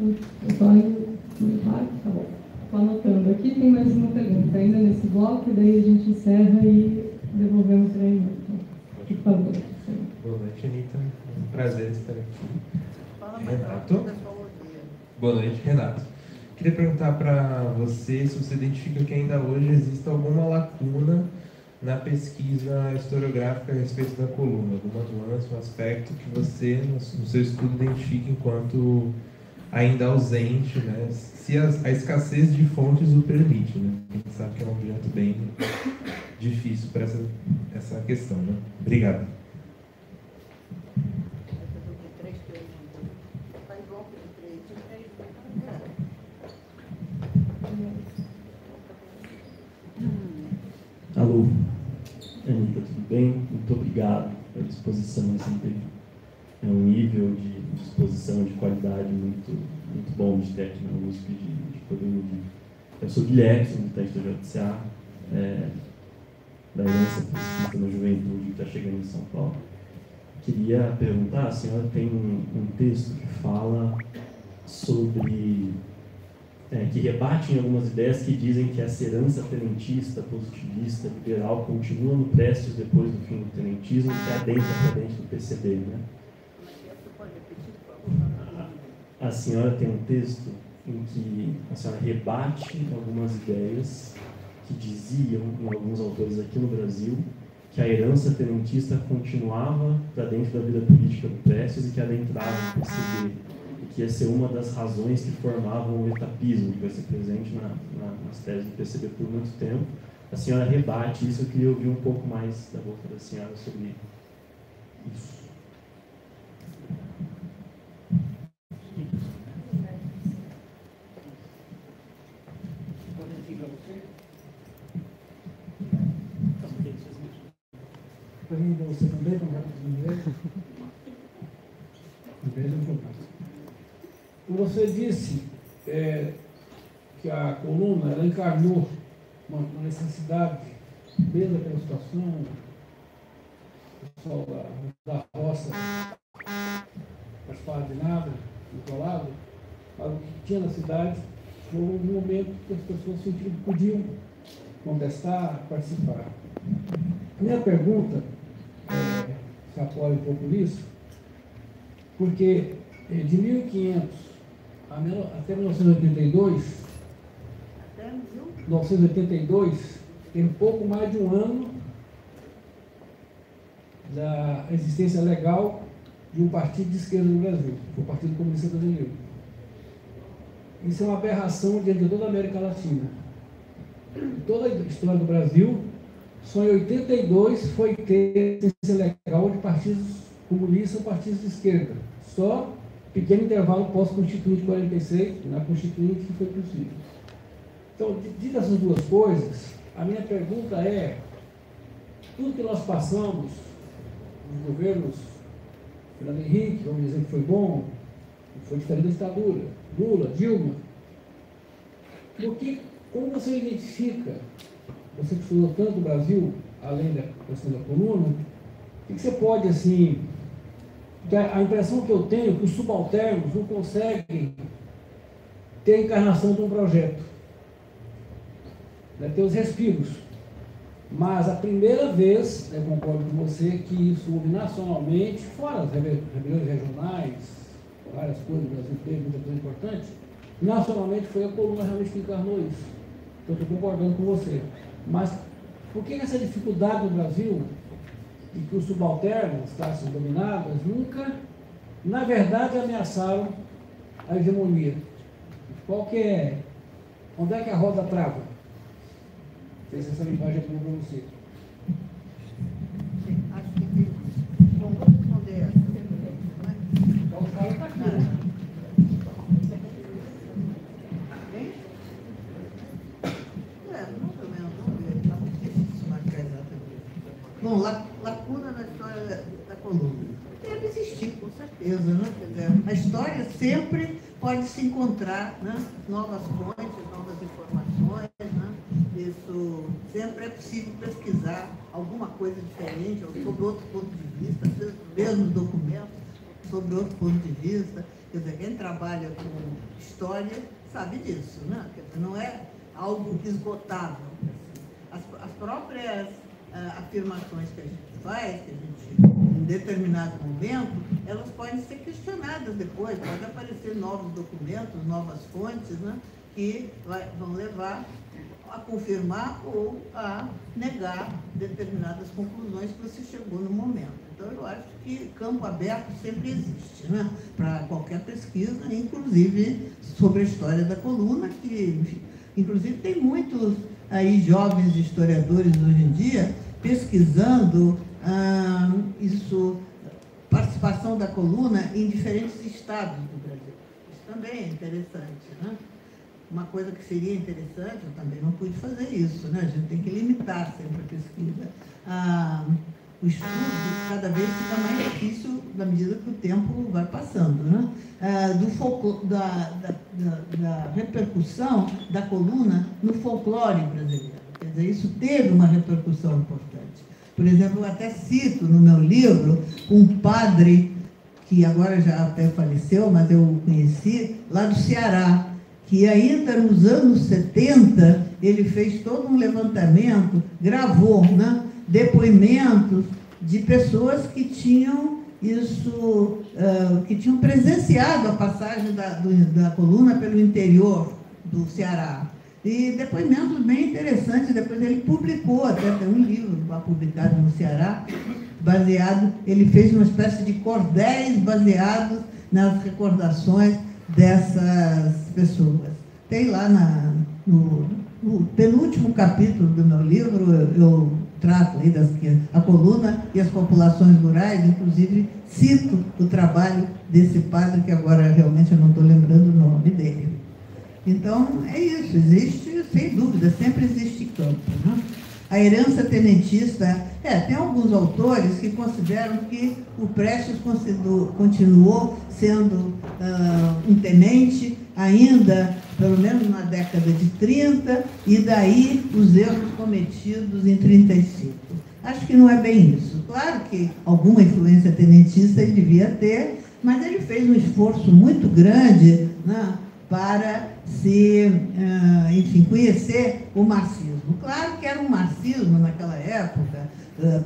Eu estou anotando aqui, tem mais uma pergunta ainda nesse bloco, daí a gente encerra e devolvemos para ele. Por favor. Boa noite, Anita. É um prazer estar aqui. Renato? Boa noite, Renato. Queria perguntar para você se você identifica que ainda hoje existe alguma lacuna na pesquisa historiográfica a respeito da coluna, algum avanço, um aspecto que você, no seu estudo, identifica enquanto ainda ausente, né? Se a escassez de fontes o permite, né? A gente sabe que é um objeto bem difícil para essa questão, né? Obrigado. Alô, Anita, tudo bem? Muito obrigado pela disposição, sempre é um nível de disposição, de qualidade muito bom de técnica na USP, de poder medir. Eu sou Guilherme, sou militante da JCA, da herança pesquisa na juventude que está chegando em São Paulo. Queria perguntar, a senhora tem um texto que fala sobre... que rebatem algumas ideias que dizem que essa herança tenentista, positivista, liberal, continua no Prestes depois do fim do tenentismo, que adentra para dentro do PCB, né? A senhora tem um texto em que a senhora rebate algumas ideias que diziam, alguns autores aqui no Brasil, que a herança tenentista continuava para dentro da vida política do Prestes e que adentrava no PCB, que ia ser uma das razões que formavam o etapismo, que vai ser presente nas teses do PCB por muito tempo. A senhora rebate isso, eu queria ouvir um pouco mais da boca da senhora sobre isso. Você também, você disse que a coluna ela encarnou uma necessidade, pela situação pessoal da roça, para falar de nada, isolado, para o que tinha na cidade, foi um momento que as pessoas sentiram que podiam contestar, participar. A minha pergunta se apoia um pouco nisso, porque de 1500 até 1982, tem pouco mais de um ano da existência legal de um partido de esquerda no Brasil, que é o Partido Comunista Brasileiro. Isso é uma aberração diante de toda a América Latina. Toda a história do Brasil, só em 82 foi ter licença legal de partidos comunistas ou partidos de esquerda. Só pequeno intervalo pós-constituinte de 46, na constituinte que foi possível. Então, dito essas duas coisas, a minha pergunta é, tudo que nós passamos, os governos, Fernando Henrique, vamos dizer que foi bom, foi diferente da ditadura, Lula, Dilma, porque, como você identifica, você que estudou tanto do Brasil, além da questão da coluna, o que você pode, assim, a impressão que eu tenho é que os subalternos não conseguem ter a encarnação de um projeto, né, ter os respiros. Mas a primeira vez, eu concordo com você, que isso houve nacionalmente, fora as reuniões regionais, várias coisas, o Brasil teve muita coisa importante, nacionalmente foi a coluna realmente que encarnou isso. Então, estou concordando com você. Mas por que essa dificuldade no Brasil? E que os subalternos, as classes dominadas, nunca, na verdade, ameaçaram a hegemonia. Qual que é? Onde é que a roda trava? Não sei se essa linguagem é boa para você. Acho que tem. Bom, vamos responder essa pergunta. Qual o cara está aqui? Hein? É, não pelo menos, não vejo. Está muito difícil marcar exatamente. Bom, lá. Lacuna na história da coluna. Deve existir, com certeza, né? A história sempre pode se encontrar, né? Novas fontes, novas informações, né? Isso sempre é possível pesquisar alguma coisa diferente, ou sobre outro ponto de vista, às vezes o mesmo documento, sobre outro ponto de vista. Quer dizer, quem trabalha com história sabe disso, né? Quer dizer, não é algo esgotável. As próprias afirmações que a gente faz, que a gente, em determinado momento, elas podem ser questionadas depois, podem aparecer novos documentos, novas fontes, né, que vão levar a confirmar ou a negar determinadas conclusões que você chegou no momento. Então, eu acho que campo aberto sempre existe, né, para qualquer pesquisa, inclusive sobre a história da coluna, que, inclusive, tem muitos aí jovens historiadores hoje em dia pesquisando isso, participação da coluna em diferentes estados do Brasil. Isso também é interessante, né? Uma coisa que seria interessante, eu também não pude fazer isso, né? A gente tem que limitar sempre a pesquisa. O estudo cada vez fica mais difícil na medida que o tempo vai passando, né? Do folclore, da repercussão da coluna no folclore brasileiro. Quer dizer, isso teve uma repercussão importante. Por exemplo, eu até cito no meu livro um padre que agora já até faleceu, mas eu o conheci, lá do Ceará, que ainda nos anos 70 ele fez todo um levantamento, gravou, né, depoimentos de pessoas que tinham isso, que tinham presenciado a passagem da coluna pelo interior do Ceará. E depoimentos bem interessantes, depois ele publicou, até tem um livro publicado no Ceará, baseado, ele fez uma espécie de cordéis baseados nas recordações dessas pessoas. Tem lá no penúltimo capítulo do meu livro, eu trato aí a coluna e as populações rurais, inclusive cito o trabalho desse padre, que agora realmente eu não estou lembrando o nome dele. Então, é isso, existe, sem dúvida, sempre existe campo, né? A herança tenentista, tem alguns autores que consideram que o Prestes continuou sendo um tenente ainda, pelo menos na década de 30, e daí os erros cometidos em 35. Acho que não é bem isso. Claro que alguma influência tenentista ele devia ter, mas ele fez um esforço muito grande, né, para se, enfim, conhecer o marxismo. Claro que era um marxismo naquela época,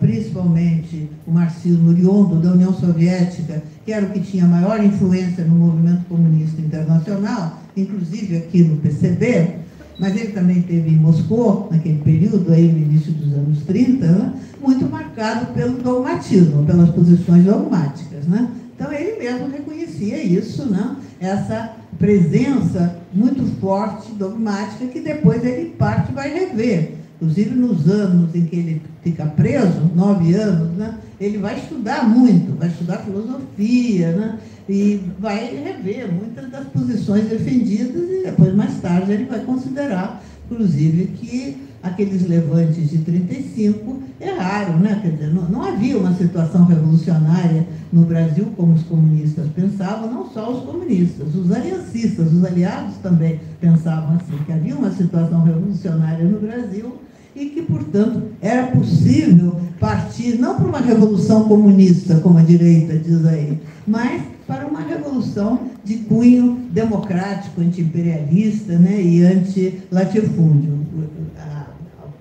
principalmente o marxismo oriundo da União Soviética, que era o que tinha maior influência no movimento comunista internacional, inclusive aqui no PCB, mas ele também teve em Moscou, naquele período, aí no início dos anos 30, né, muito marcado pelo dogmatismo, pelas posições dogmáticas, né? Então, ele mesmo reconhecia isso, né? Essa presença muito forte, dogmática, que depois ele parte e vai rever. Inclusive, nos anos em que ele fica preso, 9 anos, né, ele vai estudar muito, vai estudar filosofia, né, e vai rever muitas das posições defendidas e depois, mais tarde, ele vai considerar, inclusive, que aqueles levantes de 35 erraram, né? Quer dizer, não havia uma situação revolucionária no Brasil como os comunistas pensavam, não só os comunistas, os aliancistas, os aliados também pensavam assim, que havia uma situação revolucionária no Brasil e que, portanto, era possível partir não para uma revolução comunista, como a direita diz aí, mas para uma revolução de cunho democrático, anti-imperialista, né, e anti-latifúndio.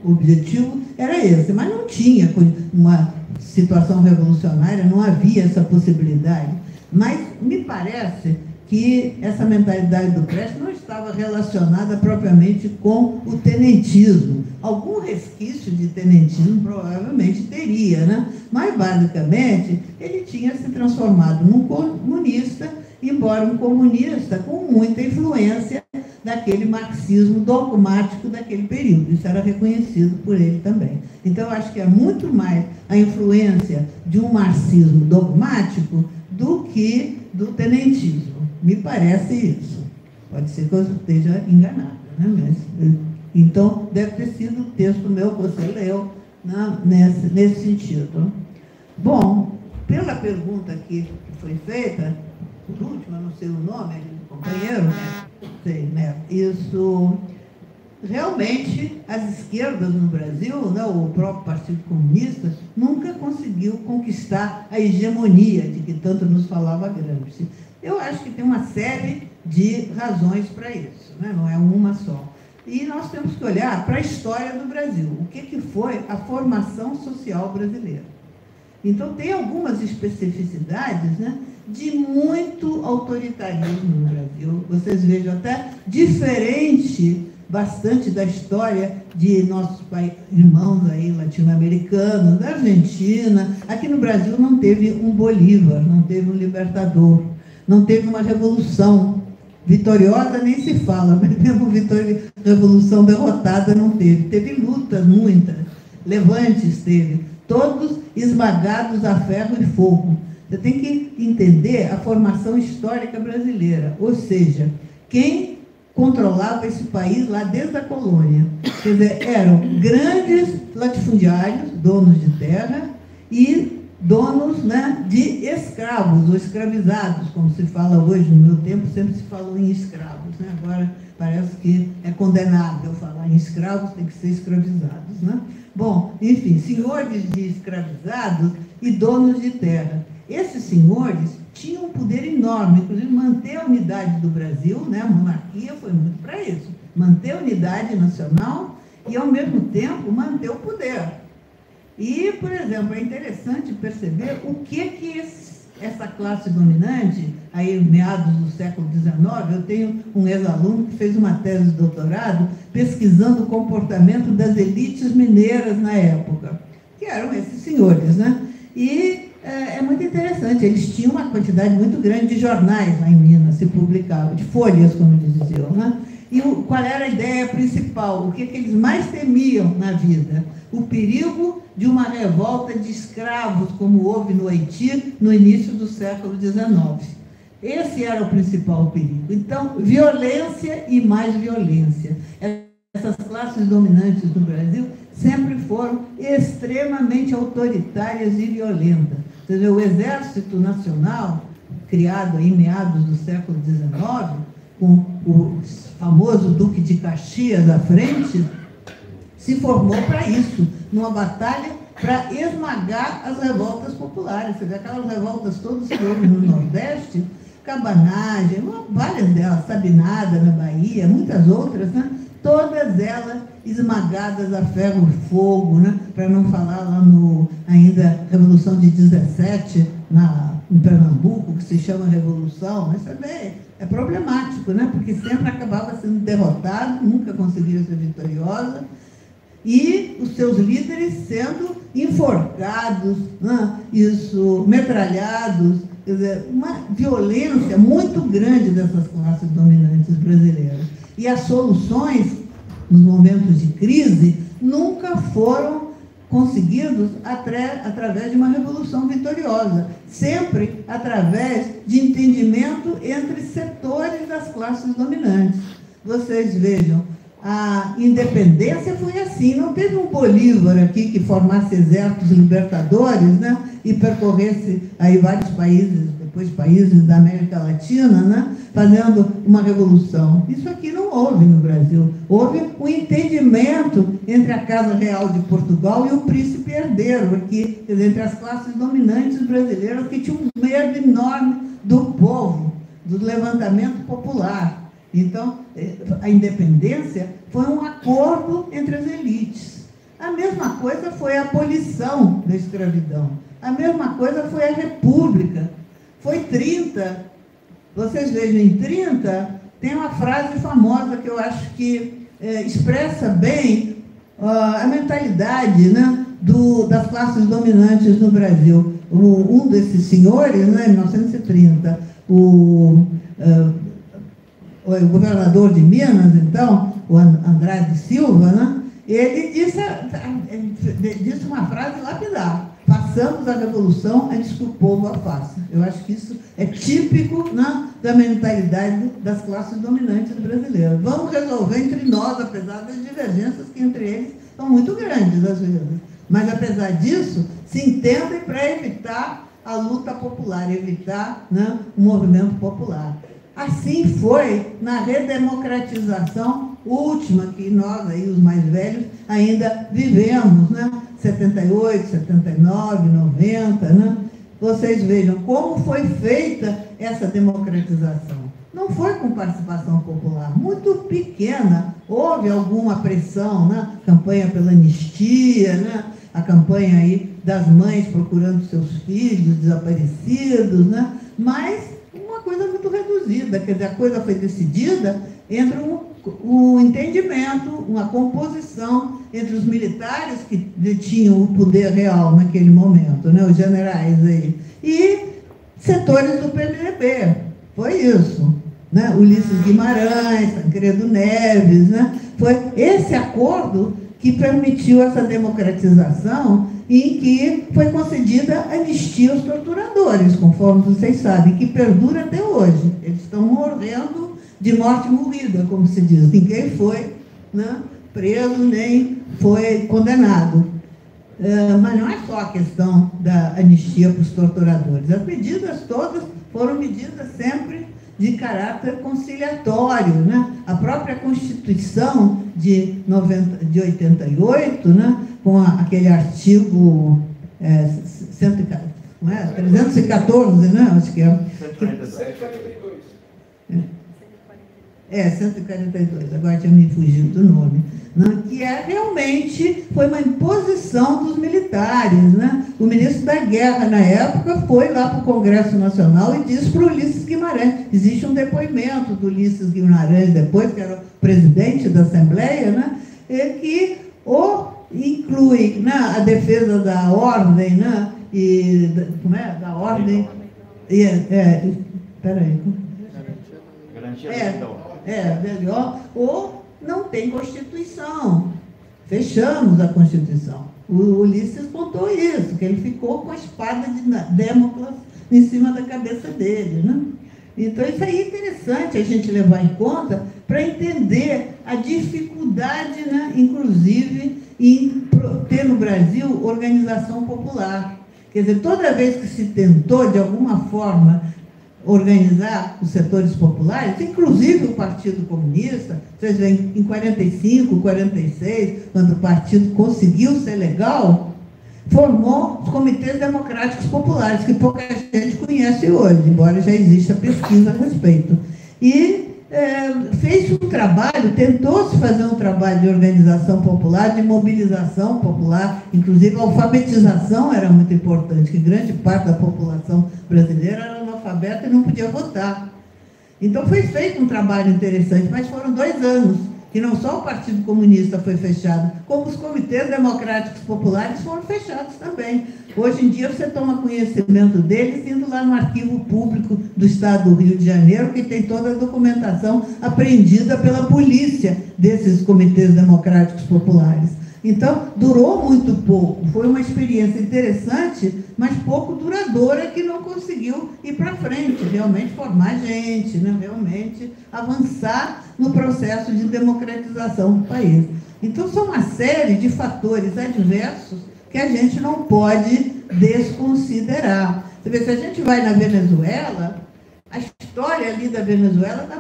O objetivo era esse, mas não tinha uma situação revolucionária, não havia essa possibilidade. Mas me parece que essa mentalidade do Prestes não estava relacionada propriamente com o tenentismo. Algum resquício de tenentismo provavelmente teria, né? Mas, basicamente, ele tinha se transformado num comunista, embora um comunista com muita influência daquele marxismo dogmático daquele período. Isso era reconhecido por ele também. Então, eu acho que é muito mais a influência de um marxismo dogmático do que do tenentismo. Me parece isso. Pode ser que eu esteja enganada, né? Mas, então, deve ter sido o texto meu que você leu, né, nesse sentido. Bom, pela pergunta que foi feita, por último, eu não sei o nome do companheiro, né? Isso, realmente, as esquerdas no Brasil, né, o próprio Partido Comunista, nunca conseguiu conquistar a hegemonia de que tanto nos falava Gramsci. Eu acho que tem uma série de razões para isso, né? Não é uma só. E nós temos que olhar para a história do Brasil, o que foi a formação social brasileira. Então, tem algumas especificidades, né, de muito autoritarismo no Brasil. Vocês vejam, até diferente bastante da história de nossos irmãos aí latino-americanos, da Argentina. Aqui no Brasil não teve um Bolívar, não teve um libertador, não teve uma revolução vitoriosa, nem se fala, mas teve uma revolução derrotada, não teve. Teve lutas muitas, levantes teve, todos esmagados a ferro e fogo. Você tem que entender a formação histórica brasileira, ou seja, quem controlava esse país lá desde a colônia. Quer dizer, eram grandes latifundiários, donos de terra, e donos, né, de escravos, ou escravizados, como se fala hoje. No meu tempo sempre se falou em escravos, né? Agora parece que é condenável falar em escravos, tem que ser escravizados, né? Bom, enfim, senhores de escravizados e donos de terra. Esses senhores tinham um poder enorme, inclusive manter a unidade do Brasil, né? A monarquia foi muito para isso, manter a unidade nacional e, ao mesmo tempo, manter o poder. E, por exemplo, é interessante perceber o que essa classe dominante, aí meados do século XIX, eu tenho um ex-aluno que fez uma tese de doutorado pesquisando o comportamento das elites mineiras na época, que eram esses senhores, né? E é muito interessante, eles tinham uma quantidade muito grande de jornais lá em Minas, se publicavam, de folhas, como eles diziam, né? E qual era a ideia principal? O que eles mais temiam na vida? O perigo de uma revolta de escravos, como houve no Haiti no início do século XIX. Esse era o principal perigo. Então, violência e mais violência. Essas classes dominantes do Brasil sempre foram extremamente autoritárias e violentas. Quer dizer, o Exército Nacional, criado em meados do século XIX, com o famoso Duque de Caxias à frente, se formou para isso, numa batalha para esmagar as revoltas populares. Você vê aquelas revoltas todas que houve no Nordeste, Cabanagem, várias delas, Sabinada na Bahia, muitas outras, né? Todas elas esmagadas a ferro e fogo, né? Para não falar lá no ainda Revolução de 17, em Pernambuco, que se chama Revolução, mas também é problemático, né? Porque sempre acabava sendo derrotado, nunca conseguia ser vitoriosa. e os seus líderes sendo enforcados, né? Isso, metralhados, quer dizer, uma violência muito grande dessas classes dominantes brasileiras. E as soluções, nos momentos de crise, nunca foram conseguidos através de uma revolução vitoriosa, sempre através de entendimento entre setores das classes dominantes. Vocês vejam, a independência foi assim, não teve um Bolívar aqui que formasse exércitos libertadores, né, e percorresse aí vários países, depois países da América Latina, né, fazendo uma revolução. Isso aqui não houve no Brasil. Houve um entendimento entre a Casa Real de Portugal e o príncipe herdeiro aqui, entre as classes dominantes brasileiras, que tinham um medo enorme do povo, do levantamento popular. Então, a independência foi um acordo entre as elites. A mesma coisa foi a abolição da escravidão. A mesma coisa foi a república. Foi 30. Vocês vejam, em 30, tem uma frase famosa que eu acho que expressa bem a mentalidade, né, das classes dominantes no Brasil. Um desses senhores, né, em 1930, o governador de Minas, então, o Andrade Silva, né, ele disse uma frase lapidar: passamos a revolução antes que o povo a faça. Eu acho que isso é típico, né, da mentalidade das classes dominantes brasileiras. Vamos resolver entre nós, apesar das divergências que entre eles são muito grandes, às vezes. Mas, apesar disso, se entendem para evitar a luta popular, evitar, né, o movimento popular. Assim foi na redemocratização última que nós, aí, os mais velhos, ainda vivemos, né? 78, 79, 90, né? Vocês vejam como foi feita essa democratização. Não foi com participação popular, muito pequena. Houve alguma pressão, né? Campanha pela anistia, né? A campanha aí das mães procurando seus filhos desaparecidos, né? Mas coisa muito reduzida, quer dizer, a coisa foi decidida entre um entendimento, uma composição entre os militares que detinham o poder real naquele momento, né, os generais aí, e setores do PCB, foi isso, né, Ulisses Guimarães, Tancredo Neves, né, foi esse acordo que permitiu essa democratização em que foi concedida anistia aos torturadores, conforme vocês sabem, que perdura até hoje. Eles estão morrendo de morte morrida, como se diz. Ninguém foi, né, preso, nem foi condenado. Mas não é só a questão da anistia para os torturadores. As medidas todas foram medidas sempre de caráter conciliatório, né? A própria Constituição de 88, né, com aquele artigo 314, né, acho que é. 142. É, 142, agora tinha me fugido do nome, né, que realmente foi uma imposição dos militares, né? O ministro da Guerra, na época, foi lá para o Congresso Nacional e disse para o Ulisses Guimarães. Existe um depoimento do Ulisses Guimarães, depois, que era o presidente da Assembleia, né, que inclui, né, a defesa da ordem, né, e da ordem... Peraí. Garantia da ordem. Ou não tem Constituição. Fechamos a Constituição. O Ulisses contou isso, que ele ficou com a espada de Damocles em cima da cabeça dele, né? Então, isso aí é interessante a gente levar em conta para entender a dificuldade, né, inclusive, em ter no Brasil organização popular. Quer dizer, toda vez que se tentou, de alguma forma, organizar os setores populares, inclusive o Partido Comunista, vocês veem, em 45, 46, quando o partido conseguiu ser legal, formou os comitês democráticos populares, que pouca gente conhece hoje, embora já exista pesquisa a respeito. E fez um trabalho, tentou-se fazer um trabalho de organização popular, de mobilização popular, inclusive a alfabetização era muito importante, que grande parte da população brasileira era alfabeto e não podia votar. Então, foi feito um trabalho interessante, mas foram 2 anos que não só o Partido Comunista foi fechado, como os comitês democráticos populares foram fechados também. Hoje em dia você toma conhecimento deles indo lá no Arquivo Público do Estado do Rio de Janeiro, que tem toda a documentação apreendida pela polícia desses comitês democráticos populares. Então, durou muito pouco, foi uma experiência interessante, mas pouco duradoura, que não conseguiu ir para frente, realmente formar gente, né? Realmente avançar no processo de democratização do país. Então, são uma série de fatores adversos que a gente não pode desconsiderar. Você vê, se a gente vai na Venezuela, a história ali da Venezuela está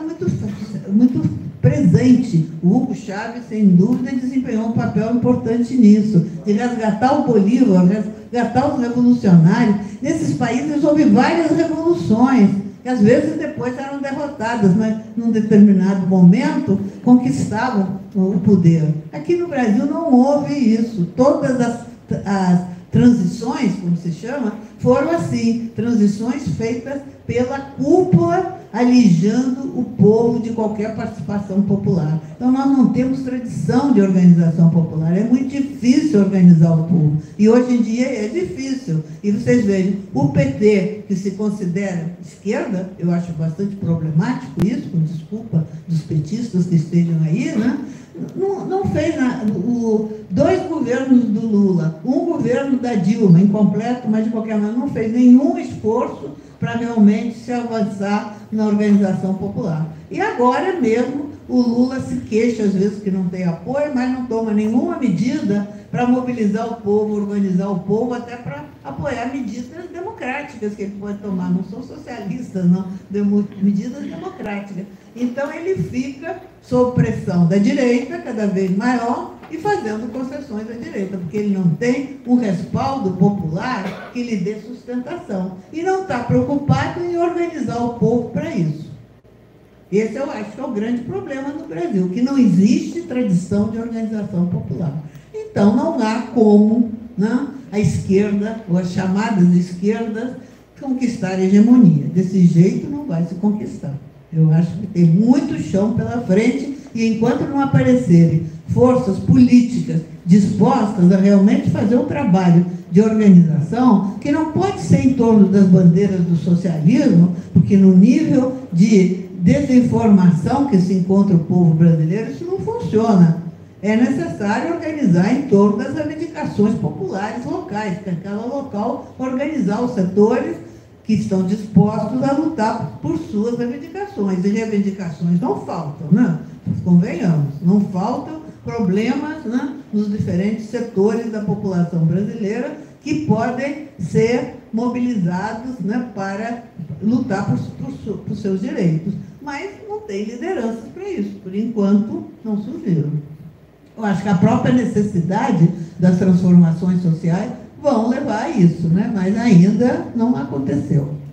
muito presente. O Hugo Chávez, sem dúvida, desempenhou um papel importante nisso, de resgatar o Bolívar, resgatar os revolucionários. Nesses países houve várias revoluções, que às vezes depois eram derrotadas, mas num determinado momento conquistavam o poder. Aqui no Brasil não houve isso. Todas as transições, como se chama, foram assim, transições feitas pela cúpula, alijando o povo de qualquer participação popular. Então, nós não temos tradição de organização popular, é muito difícil organizar o povo, e hoje em dia é difícil. E vocês vejam, o PT, que se considera esquerda, eu acho bastante problemático isso, com desculpa dos petistas que estejam aí, né? Não fez nada. Dois governos do Lula, um governo da Dilma, incompleto, mas de qualquer maneira não fez nenhum esforço para realmente se avançar na organização popular. E agora mesmo o Lula se queixa às vezes que não tem apoio, mas não toma nenhuma medida para mobilizar o povo, organizar o povo, até para apoiar medidas democráticas que ele pode tomar. Não são socialistas, não, medidas democráticas. Então ele fica sob pressão da direita cada vez maior e fazendo concessões à direita, porque ele não tem um respaldo popular que lhe dê sustentação e não está preocupado em organizar o povo para isso. Esse eu acho que é o grande problema no Brasil, que não existe tradição de organização popular. Então não há como, né, a esquerda, ou as chamadas esquerdas, conquistar a hegemonia. Desse jeito não vai se conquistar. Eu acho que tem muito chão pela frente, e enquanto não aparecerem forças políticas dispostas a realmente fazer o trabalho de organização, que não pode ser em torno das bandeiras do socialismo, porque no nível de desinformação que se encontra o povo brasileiro, isso não funciona. É necessário organizar em torno das reivindicações populares locais, para cada local organizar os setores que estão dispostos a lutar por suas reivindicações. E reivindicações não faltam, né? Convenhamos, não faltam problemas, né, nos diferentes setores da população brasileira que podem ser mobilizados, né, para lutar por seus direitos. Mas não tem liderança para isso, por enquanto não surgiram. Eu acho que a própria necessidade das transformações sociais vão levar a isso, né? Mas ainda não aconteceu.